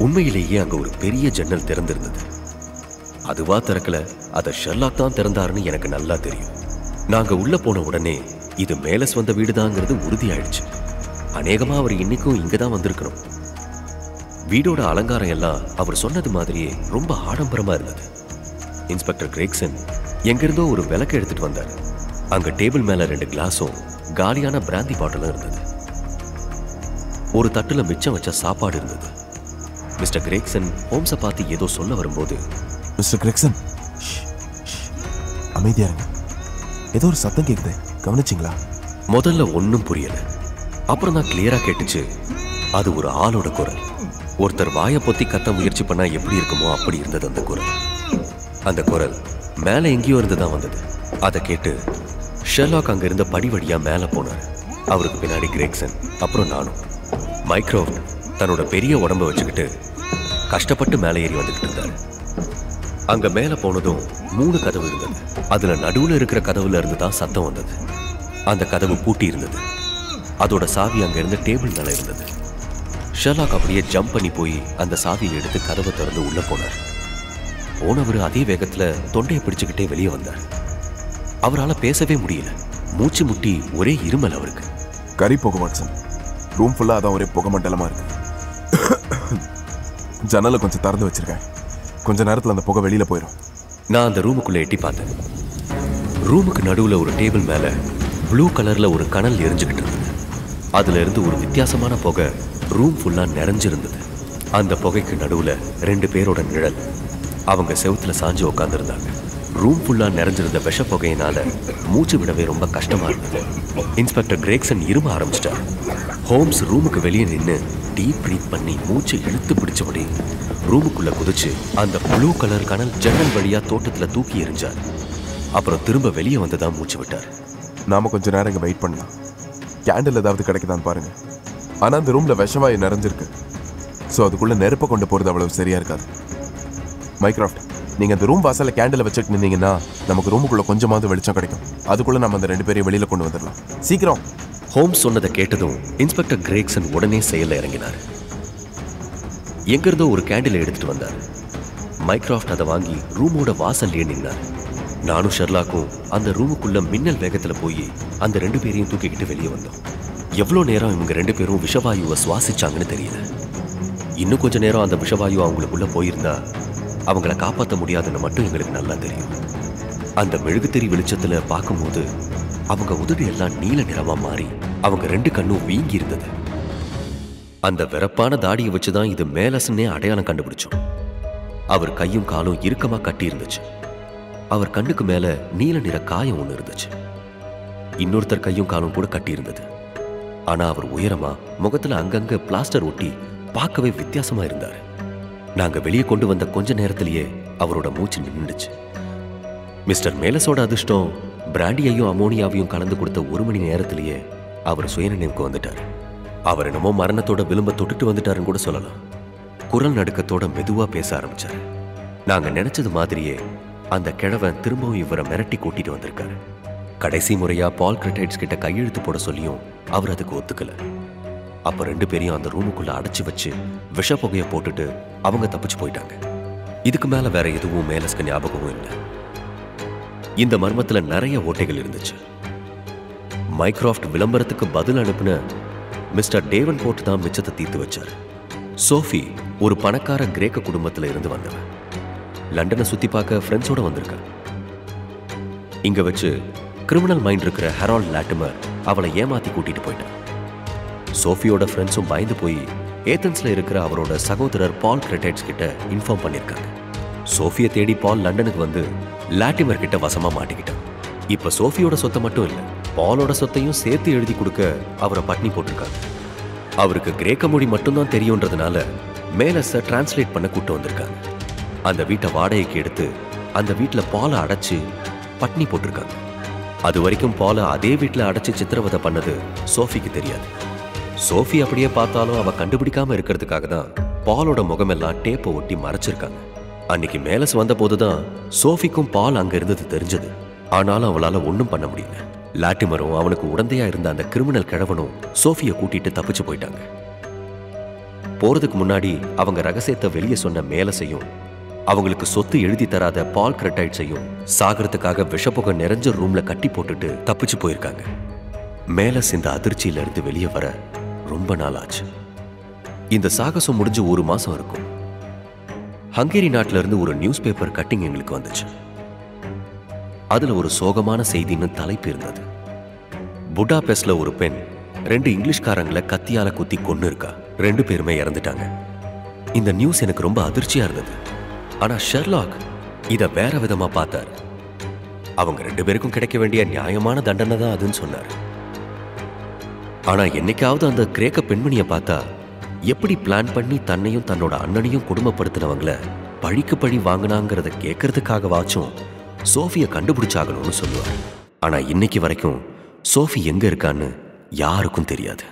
உண்மையிலேயே அங்கே ஒரு பெரிய ஜன்னல் திறந்திருந்தது. அதுவா திறக்கல, அதை ஷெர்லாக் தான் திறந்தாருன்னு எனக்கு நல்லா தெரியும். நாங்கள் உள்ளே போன உடனே இது மேலஸ் வந்த வீடு தாங்கிறது உறுதியாயிடுச்சு. அநேகமாக அவர் இன்னைக்கும் இங்கே தான் வந்திருக்கணும். வீடோட அலங்காரம் எல்லாம் அவர் சொன்னது மாதிரியே ரொம்ப ஆடம்பரமாக இருந்தது. இன்ஸ்பெக்டர் கிரெக்சன் எங்கேருந்தோ ஒரு விளக்கு எடுத்துகிட்டு வந்தார். அங்கே டேபிள் மேலே 2 கிளாஸும் காலியான பிராந்தி பாட்டிலும் இருந்தது. ஒரு தட்டில் மிச்சம் வச்ச சாப்பாடு இருந்தது. மிஸ்டர் கிரெக்சன் ஹோம்ஸை பார்த்து ஏதோ சொல்ல வரும்போது, மிஸ்டர் கிரெக்சன் அமைதியா இருங்க, ஏதோ ஒரு சத்தம் கேட்குது, கவனிச்சிங்களா? முதல்ல ஒன்றும் புரியல. அப்புறம் தான் கிளியராக கேட்டுச்சு, அது ஒரு ஆளோட குரல். ஒருத்தர் வாயை பொத்தி கத்த முயற்சி பண்ணால் எப்படி இருக்குமோ அப்படி இருந்தது அந்த குரல். அந்த குரல் மேலே எங்கேயோ இருந்து தான் வந்தது. அதை கேட்டு ஷெர்லாக் அங்கிருந்த படி வழியாக மேலே போனார். அவருக்கு பின்னாடி கிரெக்சன், அப்புறம் நானும். மைக்ரோஃப்ட் தன்னோட பெரிய உடம்பை வச்சுக்கிட்டு கஷ்டப்பட்டு மேலே ஏறி வந்துக்கிட்டு இருந்தார். அங்கே மேலே போனதும் 3 கதவு இருந்தது. அதில் நடுவில் இருக்கிற கதவுல இருந்து தான் சத்தம் வந்தது. அந்த கதவு பூட்டி இருந்தது. அதோட சாவி அங்கே இருந்த டேபிள் மேலே இருந்தது. ஷெர்லாக் அப்படியே ஜம்ப் பண்ணி போய் அந்த சாவியை எடுத்து கதவை திறந்து உள்ளே போனார். போனவர் அதே வேகத்தில் தொண்டையை பிடிச்சிக்கிட்டே வெளியே வந்தார். அவரால் பேசவே முடியல. மூச்சு முட்டி ஒரே இருமல் அவருக்கு. கறி புகை வாட்சன், ரூம் ஃபுல்லாக அதான் ஒரே புகை மண்டலமாக இருக்கு. ஜன்னலை கொஞ்சம் திறந்து வச்சிருக்கேன், கொஞ்ச நேரத்தில் அந்த புகை வெளியில் போயிடும். நான் அந்த ரூமுக்குள்ளே எட்டி பார்த்தேன். ரூமுக்கு நடுவில் ஒரு டேபிள் மேலே ப்ளூ கலரில் ஒரு கனல் எரிஞ்சுக்கிட்டு இருந்தது. அதுலேருந்து ஒரு வித்தியாசமான புகை ரூம் ஃபுல்லாக நிறைஞ்சிருந்தது. அந்த புகைக்கு நடுவில் 2 பேரோட நிழல். அவங்க செவுத்தில் சாஞ்சு உட்காந்துருந்தாங்க. ரூம் ஃபுல்லாக நிறைஞ்சிருந்த விஷ புகையினால் மூச்சு விடவே ரொம்ப கஷ்டமாக இருந்தது. இன்ஸ்பெக்டர் கிரெக்சன் இரும ஆரம்பிச்சிட்டார். ஹோம்ஸ் ரூமுக்கு வெளியே நின்று டீப் ப்ரீத் பண்ணி மூச்சு இழுத்து பிடிச்சபடி ரூமுக்குள்ளே குதிச்சு அந்த ப்ளூ கலர் கனல் ஜன்னல் வழியாக தோட்டத்தில் தூக்கி எறிஞ்சார். அப்புறம் திரும்ப வெளியே வந்து தான் மூச்சு விட்டார். நாம கொஞ்ச நேரம் இங்கே வெயிட் பண்ணலாம். கேண்டில் ஏதாவது கிடைக்குதான்னு பாருங்கள். ஆனால் அந்த ரூமில் விஷவாயு நிறைஞ்சிருக்கு. ஸோ அதுக்குள்ளே நெருப்பை கொண்டு போகிறது அவ்வளவு சரியாக இருக்காது. மைக்ராஃப்ட், நீங்கள் அந்த ரூம் வாசலில் கேண்டில் வச்சுட்டு நின்னீங்கன்னா நமக்கு ரூமுக்குள்ளே கொஞ்சமாவது வெளிச்சம் கிடைக்கும். அதுக்குள்ளே நம்ம அந்த ரெண்டு பேரையும் வெளியில் கொண்டு வந்துடலாம். சீக்கிரம். ஹோம்ஸ் சொன்னதை கேட்டதும் இன்ஸ்பெக்டர் கிரேக்சன் உடனே செயலில் இறங்கினார். எங்கேருந்தோ ஒரு கேண்டிலை எடுத்துகிட்டு வந்தார். மைக்ராஃப்ட் அதை வாங்கி ரூமோட வாசல்லே நின்னார். நானும் ஷெர்லாக்கும் அந்த ரூமுக்குள்ள மின்னல் வேகத்தில் போய் அந்த ரெண்டு பேரையும் தூக்கிக்கிட்டு வெளியே வந்தோம். எவ்வளோ நேரம் இவங்க ரெண்டு பேரும் விஷவாயுவை சுவாசிச்சாங்கன்னு தெரியல. இன்னும் கொஞ்சம் நேரம் அந்த விஷவாயு அவங்களுக்குள்ளே போயிருந்தா அவங்கள காப்பாற்ற முடியாதுன்னு மட்டும் எங்களுக்கு நல்லா தெரியும். அந்த மெழுகுத்தறி வெளிச்சத்தில் பார்க்கும்போது அவங்க உதடு எல்லாம் நீல நிறமாக மாறி அவங்க ரெண்டு கண்ணும் வீங்கி இருந்தது. அந்த வெறப்பான தாடியை வச்சு தான் இது மேலசன்னே அடையாளம் கண்டுபிடிச்சோம். அவர் கையும் காலும் இறுக்கமாக கட்டி இருந்துச்சு. அவர் கண்ணுக்கு மேலே நீல நிற காயம் ஒன்று இருந்துச்சு. இன்னொருத்தர் கையும் காலும் கூட கட்டியிருந்தது. ஆனால் அவர் உயரமாக முகத்தில் அங்கங்கே பிளாஸ்டர் ஒட்டி பார்க்கவே வித்தியாசமாக இருந்தார். நாங்கள் வெளியே கொண்டு வந்த கொஞ்ச நேரத்திலேயே அவரோட மூச்சு நின்றுச்சு. மிஸ்டர் மேலஸோட அதிர்ஷ்டம், பிராண்டியையும் அமோனியாவையும் கலந்து கொடுத்த ஒரு மணி நேரத்திலேயே அவர் சுயநினைவுக்கு வந்துட்டார். அவர் என்னமோ மரணத்தோட விளிம்ப தொட்டுட்டு வந்துட்டாருன்னு கூட சொல்லலாம். குரல் நடுக்கத்தோட மெதுவாக பேச ஆரம்பித்தார். நாங்கள் நினச்சது மாதிரியே அந்த கிழவன் திரும்பவும் இவரை மிரட்டி கூட்டிகிட்டு வந்திருக்காரு. கடைசி முறையாக பால் கிரிட்டைட்ஸ் கிட்ட கையெழுத்து போட சொல்லியும் அவர் அதுக்கு ஒத்துக்கலை. அப்போ ரெண்டு பேரையும் அந்த ரூமுக்குள்ளே அடைச்சி வச்சு விஷ புகையை போட்டுட்டு அவங்க தப்பிச்சு போயிட்டாங்க. இதுக்கு மேலே வேற எதுவும் மேலஸ்க ஞாபகமும் இல்லை. இந்த மர்மத்தில் நிறைய ஓட்டைகள் இருந்துச்சு. மைக்ராஃப்ட் விளம்பரத்துக்கு பதில் அனுப்பின மிஸ்டர் டேவன் போட்டு தான் மிச்சத்தை தீர்த்து வச்சார். சோஃபி ஒரு பணக்கார கிரேக்க குடும்பத்தில் இருந்து வந்தவன். லண்டனை சுற்றி பார்க்க ஃப்ரெண்ட்ஸோடு வந்திருக்கான். இங்கே வச்சு கிரிமினல் மைண்ட் இருக்கிற ஹெரால்ட் லாட்டிமர் அவளை ஏமாற்றி கூட்டிகிட்டு போயிட்டான். சோஃபியோட ஃப்ரெண்ட்ஸும் பயந்து போய் ஏத்தன்ஸில் இருக்கிற அவரோட சகோதரர் பால் கிரிட்டைட்ஸ் கிட்ட இன்ஃபார்ம் பண்ணியிருக்காங்க. சோஃபியை தேடி பால் லண்டனுக்கு வந்து லாட்டிமர் கிட்ட வசமாக மாட்டிக்கிட்டான். இப்போ சோஃபியோட சொத்தை மட்டும் இல்லை, பாலோட சொத்தையும் சேர்த்து எழுதி கொடுக்க அவரை பட்னி போட்டிருக்காங்க. அவருக்கு கிரேக்க மொழி மட்டும்தான் தெரியுன்றதுனால மேலஸை டிரான்ஸ்லேட் பண்ண கூட்டு வந்திருக்காங்க. அந்த வீட்டை வாடகைக்கு எடுத்து அந்த வீட்டில் பாலை அடைச்சி பட்னி போட்டிருக்காங்க. அது வரைக்கும் பாலை அதே வீட்டில் அடைச்சி சித்திரவதை பண்ணது சோஃபிக்கு தெரியாது. சோஃபி அப்படியே பார்த்தாலும் அவள் கண்டுபிடிக்காமல் இருக்கிறதுக்காக தான் பாலோட முகமெல்லாம் டேப்பை ஒட்டி மறைச்சிருக்காங்க. அன்னைக்கு மேலஸ் வந்தபோது தான் சோஃபிக்கும் பால் அங்கே இருந்தது தெரிஞ்சது. ஆனாலும் அவளால் ஒன்றும் பண்ண முடியல. லாட்டிமரும் அவனுக்கு உடந்தையாக இருந்த அந்த கிரிமினல் கிழவனும் சோஃபியை கூட்டிகிட்டு தப்பிச்சு போயிட்டாங்க. போகிறதுக்கு முன்னாடி அவங்க ரகசியத்தை வெளியே சொன்ன மேலஸையும் அவங்களுக்கு சொத்து எழுதி தராத பால் கிரிட்டைட்ஸையும் சாகிறதுக்காக விஷப்புகை நிறைஞ்ச ரூம்ல கட்டி போட்டுட்டு தப்பிச்சு போயிருக்காங்க. மேலஸ் இந்த அதிர்ச்சியிலிருந்து வெளியே வர ரொம்ப நாள் ஆச்சு. இந்த சாகசம் முடிஞ்சு ஒரு மாசம் இருக்கும். ஹங்கேரி நாட்டில இருந்து ஒரு நியூஸ் பேப்பர் கட்டிங் எங்களுக்கு வந்துச்சு. அதுல ஒரு சோகமான செய்தின்னு தலைப்பு இருந்தது. புடாபெஸ்ட்ல ஒரு பெண் 2 இங்கிலீஷ்காரங்களை கத்தியால குத்தி கொன்னு இருக்கா. 2 பேருமே இறந்துட்டாங்க. இந்த நியூஸ் எனக்கு ரொம்ப அதிர்ச்சியா இருந்தது. ஆனால் ஷெர்லாக் இதை வேற விதமாக பார்த்தார். அவங்க 2 பேருக்கும் கிடைக்க வேண்டிய நியாயமான தண்டனை தான் அதுன்னு சொன்னார். ஆனால் என்னைக்காவது அந்த கிரேக்க பெண்மணியை பார்த்தா எப்படி பிளான் பண்ணி தன்னையும் தன்னோட அண்ணனையும் குடும்பப்படுத்தினவங்கள பழிக்கு பழி வாங்கினாங்கிறத கேட்கறதுக்காகவாச்சும் சோஃபியை கண்டுபிடிச்சாகணும்னு சொல்லுவார். ஆனால் இன்னைக்கு வரைக்கும் சோஃபி எங்கே இருக்கான்னு யாருக்கும் தெரியாது.